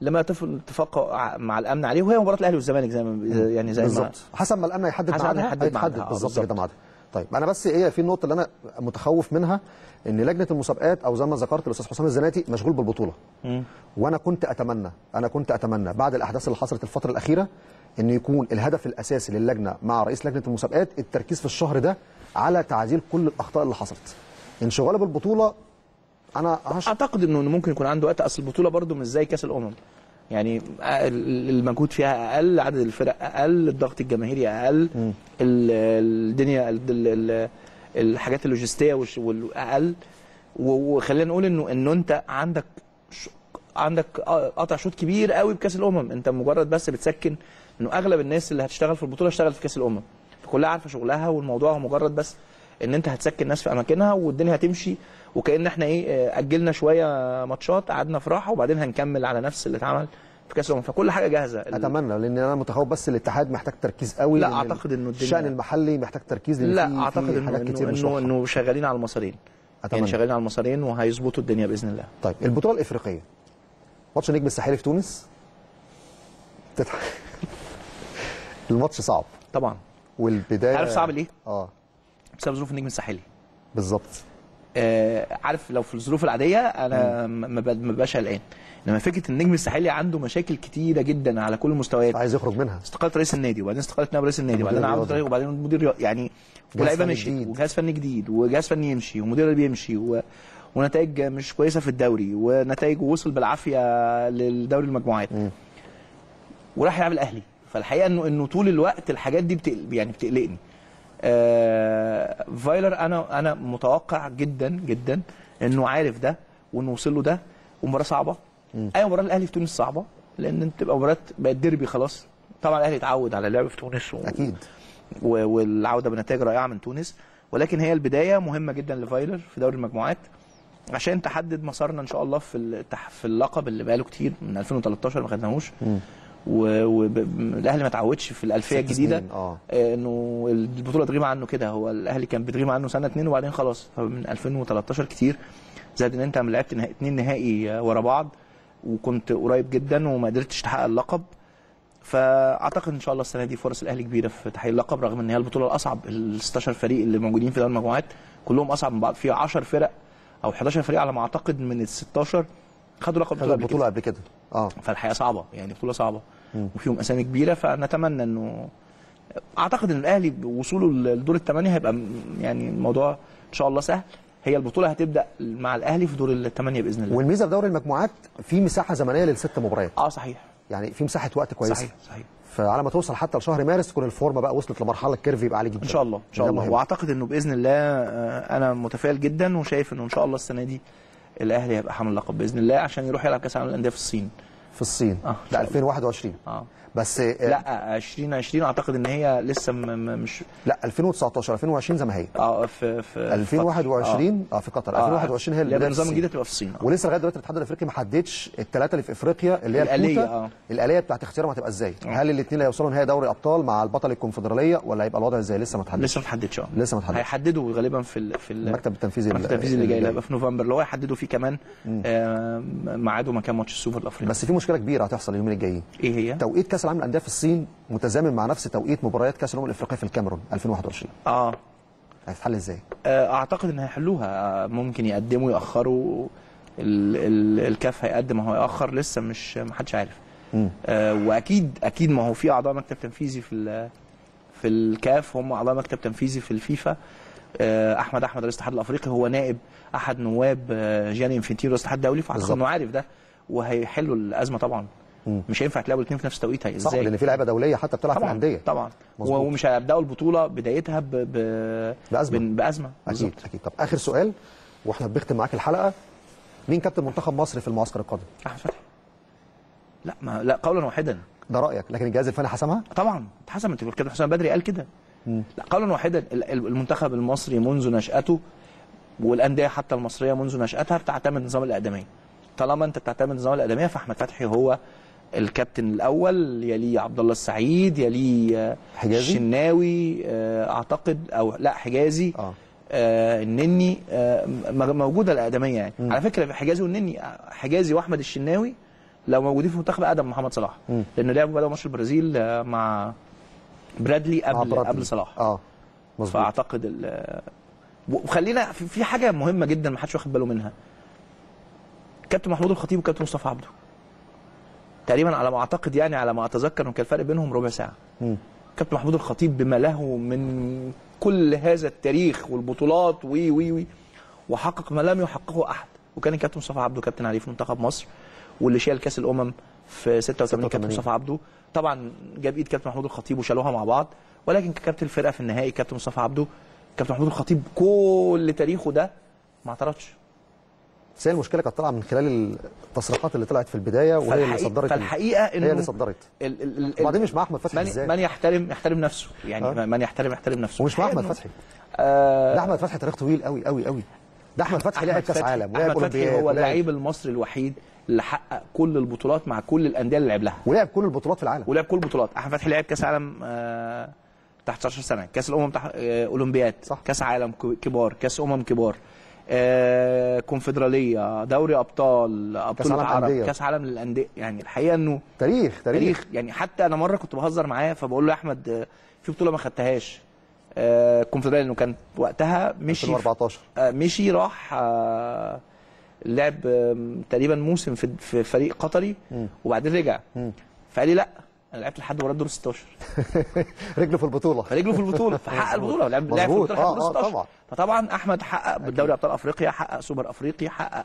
لما اتفق مع الامن عليه، وهي مباراه الاهلي والزمالك زي ما يعني زي بالظبط حسب ما الامن هيحدد ميعادها هيتحدد بالظبط كده ميعادها. طيب انا بس ايه في النقطه اللي انا متخوف منها ان لجنه المسابقات او زي ما ذكرت الاستاذ حسام الزناتي مشغول بالبطوله، م. وانا كنت اتمنى انا كنت اتمنى بعد الاحداث اللي حصلت الفتره الاخيره ان يكون الهدف الاساسي للجنه مع رئيس لجنه المسابقات التركيز في الشهر ده على تعديل كل الاخطاء اللي حصلت. انشغاله بالبطوله انا هش... اعتقد انه ممكن يكون عنده وقت، اصل البطوله برده مش زي كاس الامم، يعني المجهود فيها اقل، عدد الفرق اقل، الضغط الجماهيري اقل، م. الدنيا الحاجات اللوجستيه اقل، وخلينا نقول انه ان انت عندك عندك قطع شوط كبير قوي بكاس الامم، انت مجرد بس بتسكن انه اغلب الناس اللي هتشتغل في البطوله اشتغل في كاس الامم، فكلها عارفه شغلها، والموضوع هو مجرد بس ان انت هتسكن ناس في اماكنها والدنيا هتمشي، وكأن احنا ايه اجلنا شويه ماتشات قعدنا في راحه وبعدين هنكمل على نفس اللي اتعمل في كاس الامم، فكل حاجه جاهزه. اتمنى، لان انا متخوف بس الاتحاد محتاج تركيز قوي، لا اعتقد انه الشان المحلي محتاج تركيز، لان لا اعتقد انه انه انه شغالين على المسارين، يعني شغالين على المسارين وهيظبطوا الدنيا باذن الله. طيب البطوله الافريقيه ماتش النجم الساحلي في تونس تضحك الماتش صعب طبعا، والبدايه عارف صعب ليه؟ اه بسبب ظروف النجم الساحلي بالظبط. آه عارف لو في الظروف العاديه انا ما ببقاش قلقان، انما فكره النجم الساحلي عنده مشاكل كتيره جدا على كل المستويات، عايز يخرج منها، استقاله رئيس النادي وبعدين استقاله نائب رئيس النادي وبعدين عوده رئيس وبعدين مدير، يعني ولاعيبه مشي وجهاز فني جديد وجهاز فني يمشي ومدير بيمشي و... ونتائج مش كويسه في الدوري، ونتائجه وصل بالعافيه للدوري المجموعات م. وراح يلعب الاهلي، فالحقيقه انه انه طول الوقت الحاجات دي بتقل... يعني بتقلقني. آه فايلر انا انا متوقع جدا جدا انه عارف ده وانه وصل له ده، ومباراه صعبه، اي مباراه الاهلي في تونس صعبه، لان انت تبقى مباراه بقت ديربي خلاص، طبعا الاهلي اتعود على اللعب في تونس و... اكيد و... والعوده بنتائج رائعه من تونس، ولكن هي البدايه مهمه جدا لفايلر في دوري المجموعات عشان تحدد مسارنا ان شاء الله في التح... في اللقب اللي بقاله كتير من ألفين وتلتاشر ما خدناهوش، والاهلي ما اتعودش في الالفيه الجديده آه. انه البطوله تغيب عنه كده، هو الاهلي كان بتغيب عنه سنه اتنين وبعدين خلاص، فمن ألفين وتلتاشر كتير، زائد ان انت لعبت نهائي اتنين نهائي ورا بعض وكنت قريب جدا وما قدرتش تحقق اللقب، فاعتقد ان شاء الله السنه دي فرص الاهلي كبيره في تحقيق اللقب، رغم ان هي البطوله الاصعب، ال ستاشر فريق اللي موجودين في دوري المجموعات كلهم اصعب من بعض، في عشرة فرق او حداشر فريق على ما اعتقد من ال ستاشر خدوا لقب بطوله بطوله قبل كده اه، فالحقيقه صعبه، يعني بطوله صعبه مم. وفيهم اسامي كبيره، فنتمنى انه اعتقد ان الاهلي وصوله لدور الثمانيه هيبقى يعني الموضوع ان شاء الله سهل، هي البطوله هتبدا مع الاهلي في دور الثمانيه باذن الله. والميزه في دوري المجموعات في مساحه زمنيه للست مباريات اه صحيح، يعني في مساحه وقت كويسه صحيح صحيح، فعلى ما توصل حتى لشهر مارس تكون الفورمه بقى وصلت لمرحله الكيرف يبقى عالي جدا ان شاء الله ان شاء الله، واعتقد انه باذن الله انا متفائل جدا وشايف انه ان شاء الله السنه دي الاهلي هيبقى حامل اللقب باذن الله عشان يروح يلعب كاس العالم للانديه في الصين في الصين اه ده ألفين وواحد وعشرين اه بس آه لا ألفين وعشرين اعتقد ان هي لسه مش لا ألفين وتسعتاشر ألفين وعشرين زي ما هي اه في في ألفين وواحد وعشرين اه, آه في قطر آه ألفين وواحد وعشرين هي اللي النظام الجديد هتبقى في الصين آه. ولسه لغايه دلوقتي الاتحاد الافريقي ما حددش الثلاثه اللي في افريقيا اللي هي الاليه آه. الاليه بتاعت اختيارهم هتبقى ازاي؟ آه. هل الاثنين هيوصلوا نهائي دوري ابطال مع البطل الكونفدراليه ولا هيبقى الوضع ازاي؟ لسه ما اتحددش لسه ما اتحددش اه لسه ما اتحددش، هيحددوا غالبا في في المكتب التنفيذي المكتب التنفيذي اللي جاي هيبقى في نوفمبر، اللي هو هيحددوا فيه كمان ميعاده مكان ماتش السوبر الافريقي. بس في مشكله كبيره هتحصل اليومين الجايين، ايه هي؟ توقيت كاس العالم للانديه في الصين متزامن مع نفس توقيت مباريات كاس الامم الافريقيه في الكاميرون ألفين وواحد وعشرين اه هتتحل ازاي؟ آه اعتقد ان هيحلوها، ممكن يقدموا ياخروا ال ال الكاف هيقدم هو ياخر، لسه مش ما حدش عارف آه واكيد اكيد ما هو في اعضاء مكتب تنفيذي في في الكاف هم اعضاء مكتب تنفيذي في الفيفا، آه احمد احمد رئيس الاتحاد الافريقي هو نائب احد نواب آه جياني انفنتينو رئيس الاتحاد الدولي، فاعتقد انه عارف ده وهيحلوا الازمه طبعا مم. مش هينفع تلعبوا الاثنين في نفس التوقيت ازاي؟ صح، لان في لعيبه دوليه حتى بتلعب في الانديه طبعا، ومش هيبداوا البطوله بدايتها ب... ب... بازمه بازمه اكيد بالزبط. اكيد. طب اخر سؤال واحنا بنختم معاك الحلقه، مين كابتن منتخب مصر في المعسكر القادم؟ احمد فتحي. لا ما لا قولا واحدا، ده رايك لكن الجهاز الفني حسمها؟ طبعا اتحسمت، الكابتن حسام بدري قال كده. لا قولا واحدا، المنتخب المصري منذ نشاته والانديه حتى المصريه منذ نشاتها بتعتمد نظام الاقدميه. طالما انت بتعتمد نظام الاقدميه فاحمد فتحي هو الكابتن الاول، يليه عبد الله السعيد، يليه الشناوي اعتقد او لا حجازي آه. آه النني آه موجوده الاقدميه يعني م. على فكره حجازي والنني حجازي واحمد الشناوي لو موجودين في المنتخب اقدم من محمد صلاح م. لانه لعبوا بدأوا ماتش البرازيل مع برادلي قبل برادلي. قبل صلاح اه مظبوط. فاعتقد وخلينا في حاجه مهمه جدا ما حدش واخد باله منها، كابتن محمود الخطيب وكابتن مصطفى عبده تقريبا على ما اعتقد يعني على ما اتذكر انه كان الفرق بينهم ربع ساعه. م. كابتن محمود الخطيب بما له من كل هذا التاريخ والبطولات وي وي وي وحقق ما لم يحققه احد، وكان الكابتن مصطفى عبده كابتن عليه في منتخب مصر واللي شال كاس الامم في ستة وثمانين كابتن مصطفى عبده، طبعا جاب ايد كابتن محمود الخطيب وشالوها مع بعض، ولكن كابتن الفرقه في النهائي كابتن مصطفى عبده. كابتن محمود الخطيب كل تاريخه ده ما اعترضش. بس هي المشكله كانت طالعه من خلال التصريحات اللي طلعت في البدايه وهي اللي صدرت، فالحقيقه انه هي اللي صدرت وبعدين مش مع احمد فتحي. ازاي من يحترم يحترم نفسه يعني أه؟ من يحترم يحترم نفسه ومش مع احمد فتحي. آه ده احمد فتحي تاريخ طويل قوي قوي قوي. ده احمد فتحي لعب كاس عالم ولعب اولمبياد، هو اللاعب المصري الوحيد اللي حقق كل البطولات مع كل الانديه اللي لعب لها ولعب كل البطولات في العالم ولعب كل البطولات. احمد فتحي لعب كاس عالم آه تحت عشر سنه، كاس الامم تحت آه اولمبياد، كاس عالم كبار، كاس امم كبار، آه كونفدراليه، دوري ابطال، ابطال عرب، كاس عالم للانديه. يعني الحقيقه انه تاريخ تاريخ يعني. حتى انا مره كنت بهزر معاه فبقول له يا احمد في بطوله ما خدتهاش آه كونفدراليه، انه كان وقتها مشي ألفين وأربعتاشر آه مشي راح آه لعب آه تقريبا موسم في, في فريق قطري م. وبعدين رجع م. فقال لي لا انا لعبت لحد مباراه دور ستاشر رجله في البطوله رجله في البطوله فحقق البطوله لعب لعب في البطوله لحد دور ستاشر. فطبعا احمد حقق بالدوري ابطال افريقيا، حقق سوبر افريقيا، حقق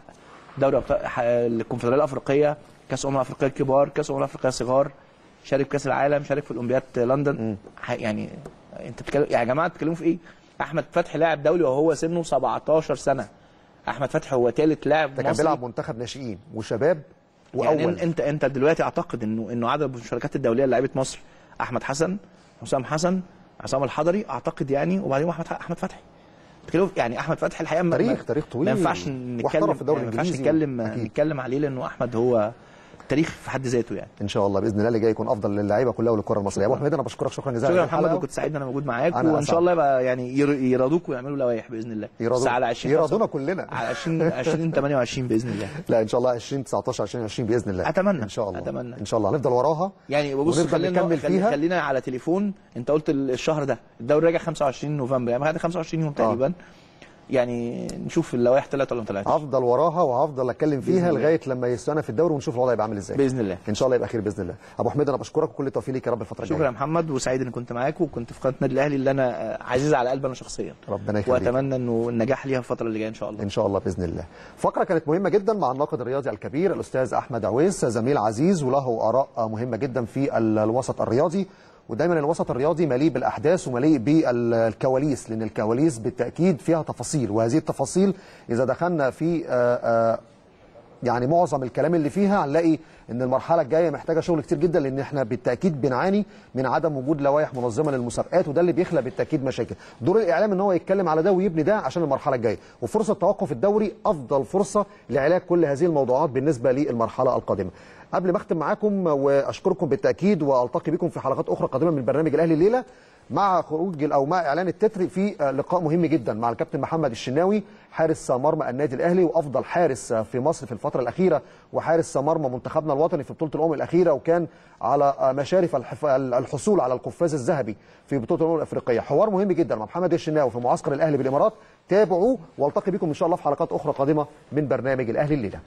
دوري ابطال الكونفدراليه الافريقيه، كاس امم افريقيا الكبار، كاس امم افريقيا الصغار، شارك كاس العالم، شارك في اولمبياد لندن. يعني انت بتتكلم يا جماعه بتتكلموا في ايه؟ احمد فتحي لاعب دولي وهو سنه سبعتاشر سنه. احمد فتحي هو ثالث لاعب مصري كان بيلعب منتخب ناشئين وشباب وأول. يعني انت انت دلوقتي اعتقد انه انه عدد المشاركات الدوليه اللي لعيبه مصر احمد حسن، حسام حسن، عصام الحضري اعتقد يعني، وبعدين احمد احمد فتحي يعني. احمد فتحي الحقيقه تاريخ تاريخ طويل ما ينفعش نتكلم ما ينفعش نتكلم نتكلم عليه لانه احمد هو تاريخ في حد ذاته يعني. ان شاء الله باذن الله اللي جاي يكون افضل للعيبه كلها وللكره المصريه. ابو حميد انا بشكرك شكرا جزيلا يا محمد، وكنت سعيد ان انا موجود معاك، وان شاء الله يبقى يعني يرادوك ويعملوا لوائح باذن الله. بس على عشرين يرادونا كلنا على عشرين عشرين تمنية وعشرين باذن الله. لا ان شاء الله عشرين تسعتاشر عشرين عشرين باذن الله. اتمنى ان شاء الله اتمنى ان شاء الله هنفضل وراها يعني. بص خلينا فيها. خلينا على تليفون. انت قلت الشهر ده الدوري راجع خمسة وعشرين نوفمبر يعني بعد خمسة وعشرين يوم تقريبا يعني. نشوف اللوائح طلعت ولا ما طلعتش. هفضل وراها وهفضل اتكلم فيها لغايه لما يستنى في الدوري ونشوف الوضع هيبقى عامل ازاي باذن الله. ان شاء الله يبقى خير باذن الله. ابو حميد انا بشكرك وكل التوفيق ليك يا رب الفتره الجايه. شكرا يا محمد، وسعيد ان كنت معاك وكنت في قناه النادي الاهلي اللي انا عزيز على قلبي انا شخصيا. ربنا يخليك، واتمنى انه النجاح ليها الفتره اللي جايه ان شاء الله. ان شاء الله باذن الله. فقره كانت مهمه جدا مع الناقد الرياضي الكبير الاستاذ احمد عويس، زميل عزيز وله اراء مهمه جدا في الوسط الرياضي. ودايما الوسط الرياضي مليء بالاحداث ومليء بالكواليس، لان الكواليس بالتاكيد فيها تفاصيل، وهذه التفاصيل اذا دخلنا في آآ آآ يعني معظم الكلام اللي فيها هنلاقي ان المرحله الجايه محتاجه شغل كتير جدا، لان احنا بالتاكيد بنعاني من عدم وجود لوائح منظمه للمسابقات، وده اللي بيخلق بالتاكيد مشاكل. دور الاعلام ان هو يتكلم على ده ويبني ده عشان المرحله الجايه، وفرصه توقف الدوري افضل فرصه لعلاج كل هذه الموضوعات بالنسبه للمرحله القادمه. قبل ما اختم معاكم واشكركم بالتاكيد، والتقي بكم في حلقات اخرى قادمه من برنامج الاهلي الليله مع خروج او مع اعلان التتر في لقاء مهم جدا مع الكابتن محمد الشناوي حارس مرمى النادي الاهلي وافضل حارس في مصر في الفتره الاخيره، وحارس مرمى منتخبنا الوطني في بطوله الامم الاخيره، وكان على مشارف الحصول على القفاز الذهبي في بطوله الامم الافريقيه. حوار مهم جدا مع محمد الشناوي في معسكر الاهلي بالامارات. تابعوه والتقي بكم ان شاء الله في حلقات اخرى قادمه من برنامج الاهلي الليله.